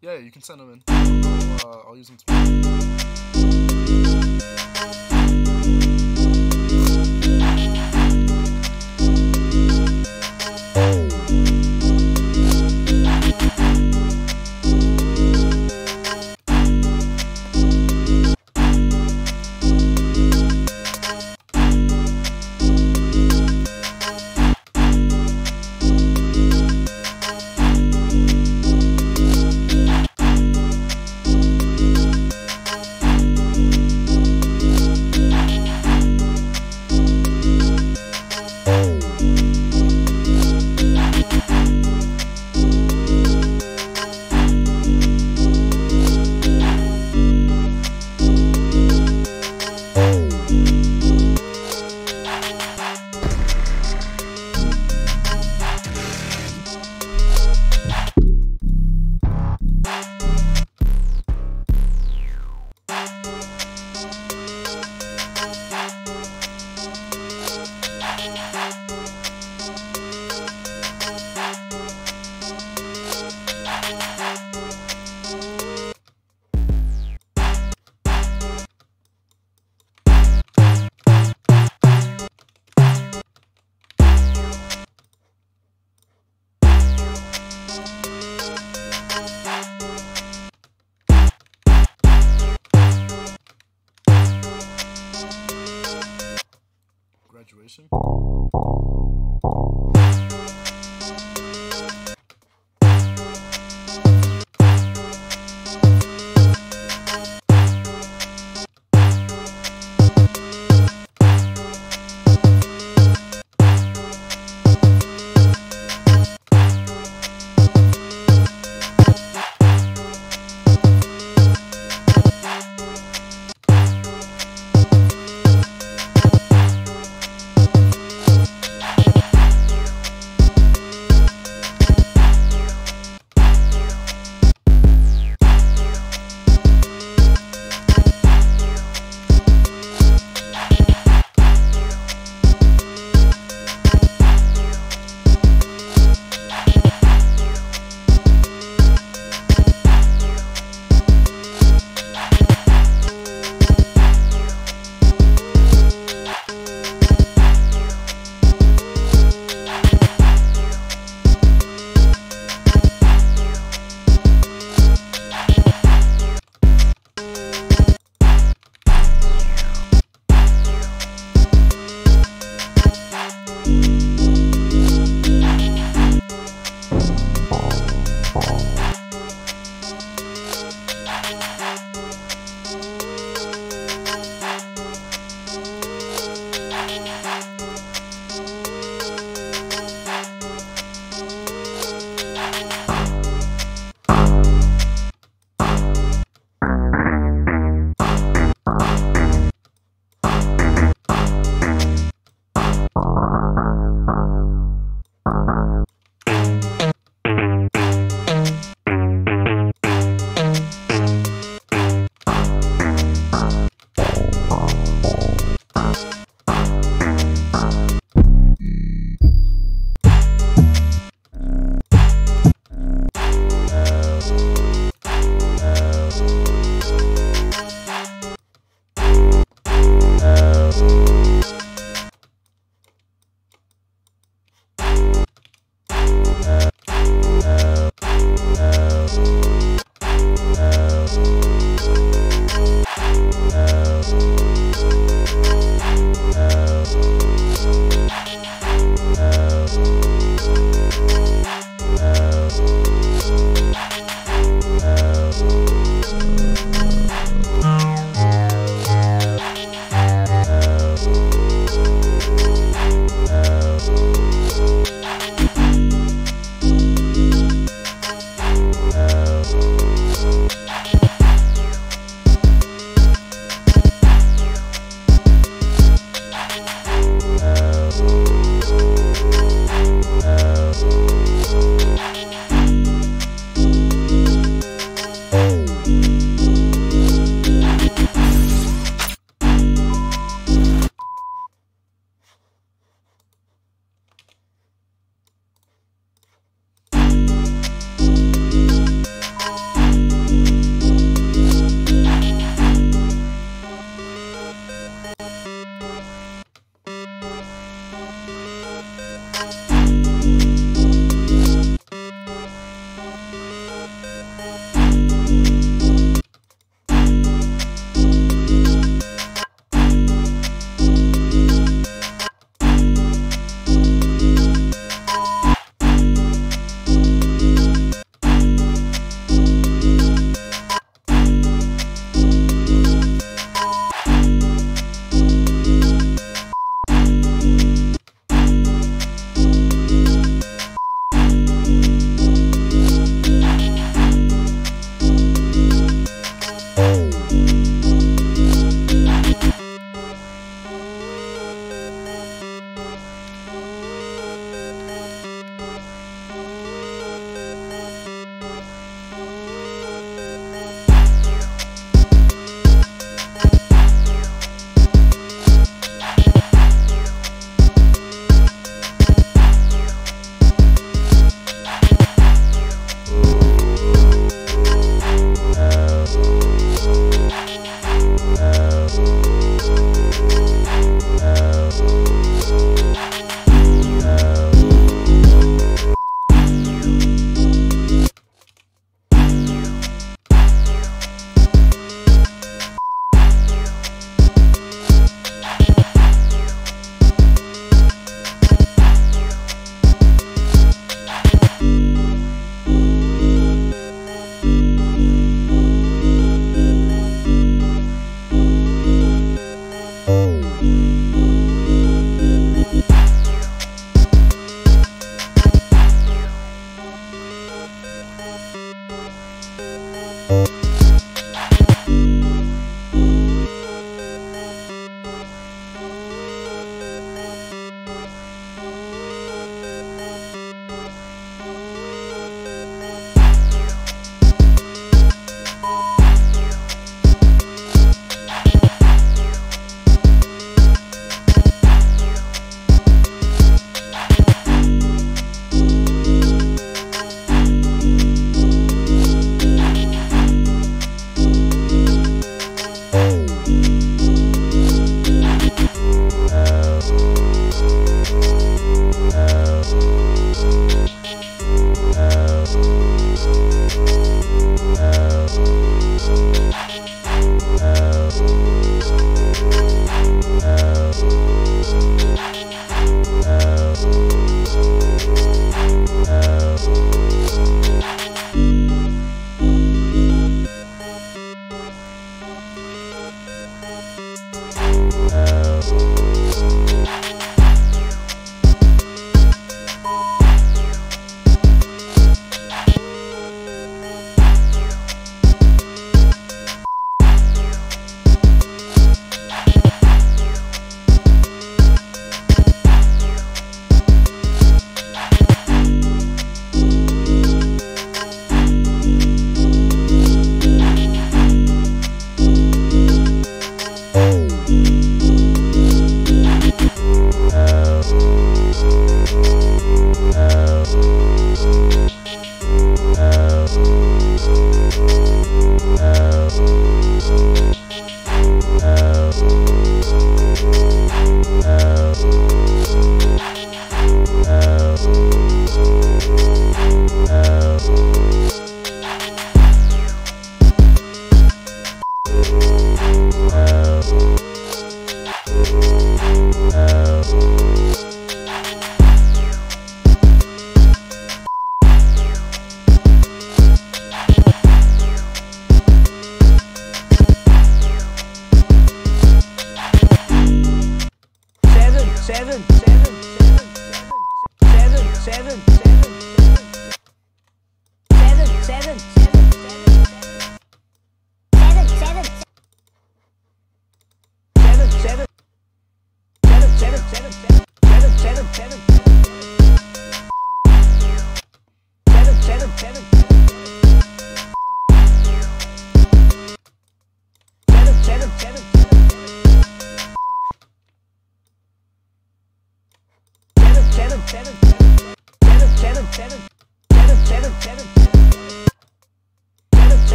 Yeah, you can send them in. I'll, uh, I'll use them tomorrow. Graduation. Oh.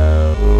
Oh.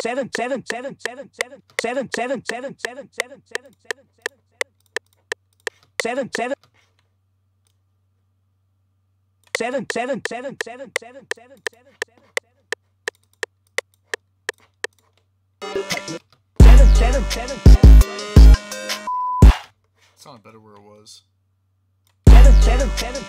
seven, seven, seven, seven, seven, seven, seven, seven, seven, seven, seven, seven, seven, seven, seven, seven, seven, seven, seven, seven, seven, seven, seven, seven, seven, it's not better where it was. Seven, seven, seven.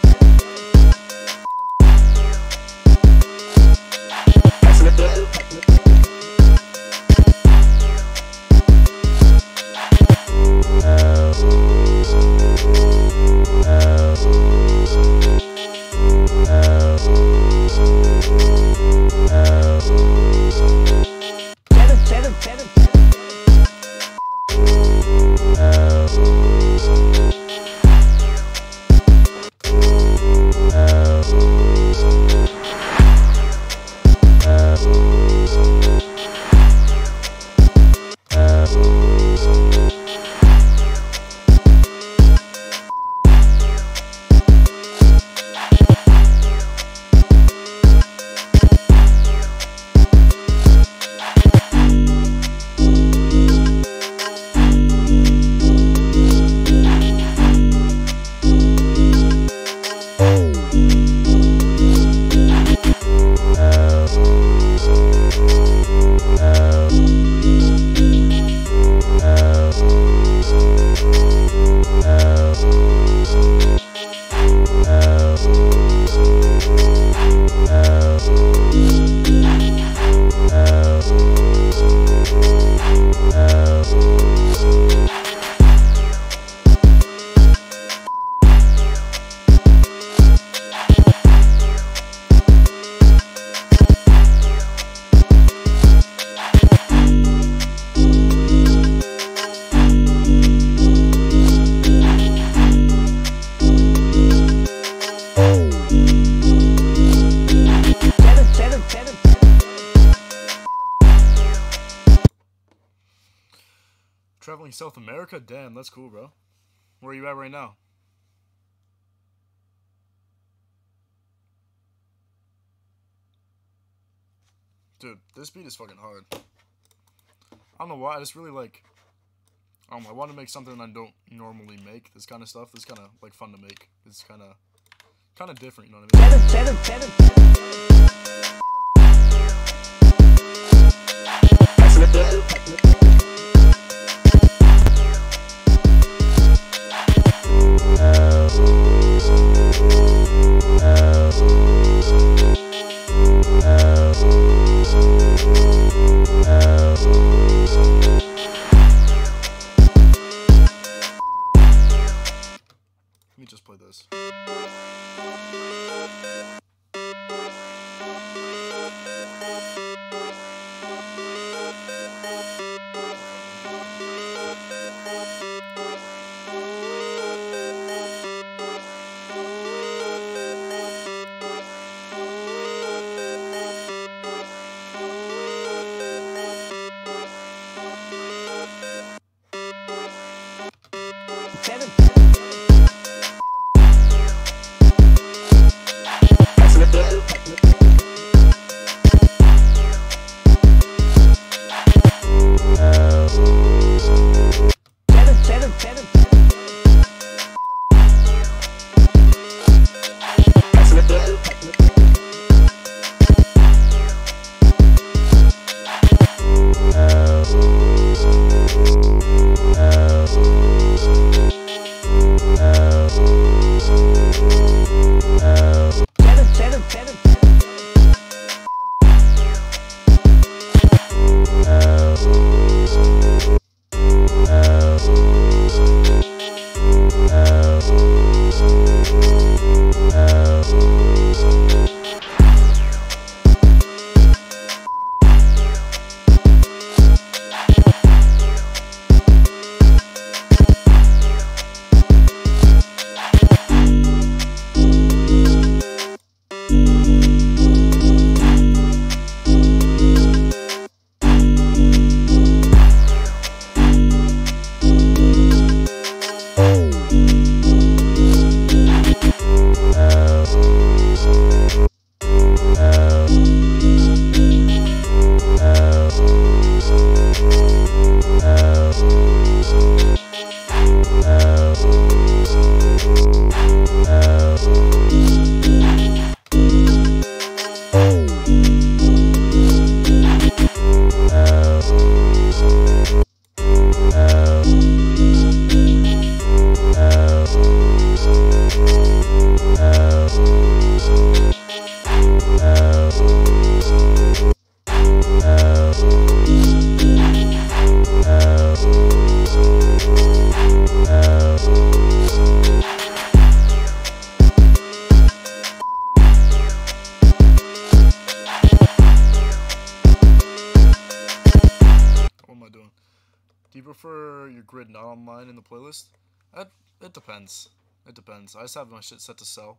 Traveling South America? Damn, that's cool, bro. Where are you at right now? Dude, this beat is fucking hard. I don't know why, I just really like... Um, I want to make something I don't normally make. This kind of stuff, this kind of, like, fun to make. It's kind of... Kind of different, you know what I mean? Seven, seven, seven. Let me just play this. Do you prefer your grid not online in the playlist? It, it depends. It depends. I just have my shit set to sell.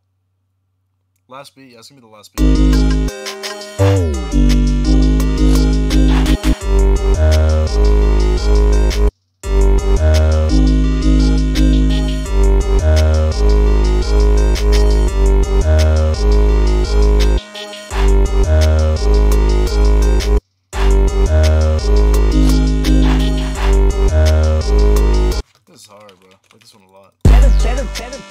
Last beat. Yeah, it's going to be the last beat. This is hard, bro. I like this one a lot. Better, better, better.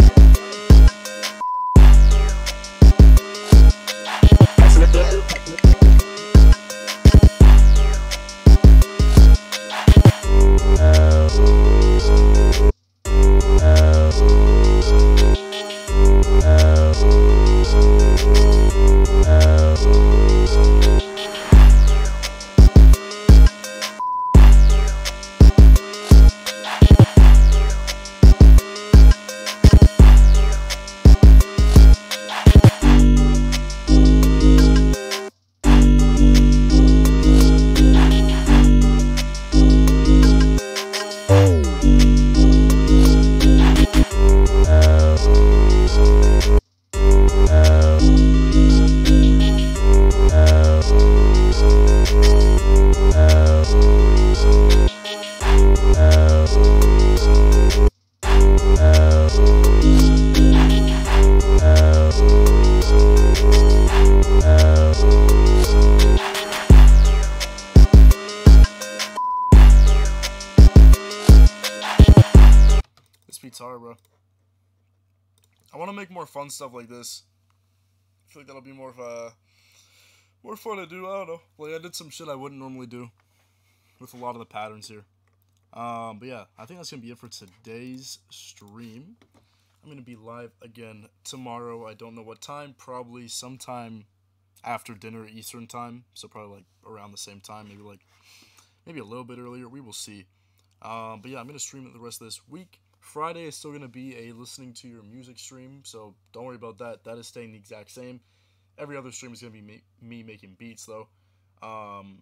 Hard, bro. I want to make more fun stuff like this. I feel like that'll be more of a, more fun to do. I don't know. Like, I did some shit I wouldn't normally do with a lot of the patterns here. Um, but yeah, I think that's gonna be it for today's stream. I'm gonna be live again tomorrow. I don't know what time. Probably sometime after dinner Eastern time. So probably like around the same time. Maybe like maybe a little bit earlier. We will see. Um, but yeah, I'm gonna stream it the rest of this week. Friday is still going to be a listening to your music stream, so don't worry about that. That is staying the exact same. Every other stream is going to be me, me making beats, though. Um,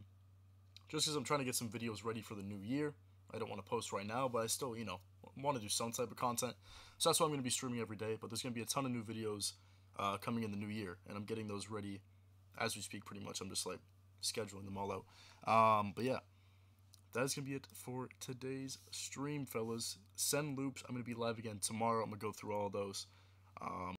just because I'm trying to get some videos ready for the new year. I don't want to post right now, but I still, you know, want to do some type of content. So that's why I'm going to be streaming every day, but there's going to be a ton of new videos uh, coming in the new year, and I'm getting those ready as we speak pretty much. I'm just, like, scheduling them all out. Um, but, yeah. That is going to be it for today's stream, fellas. Send loops. I'm going to be live again tomorrow. I'm going to go through all of those. Um,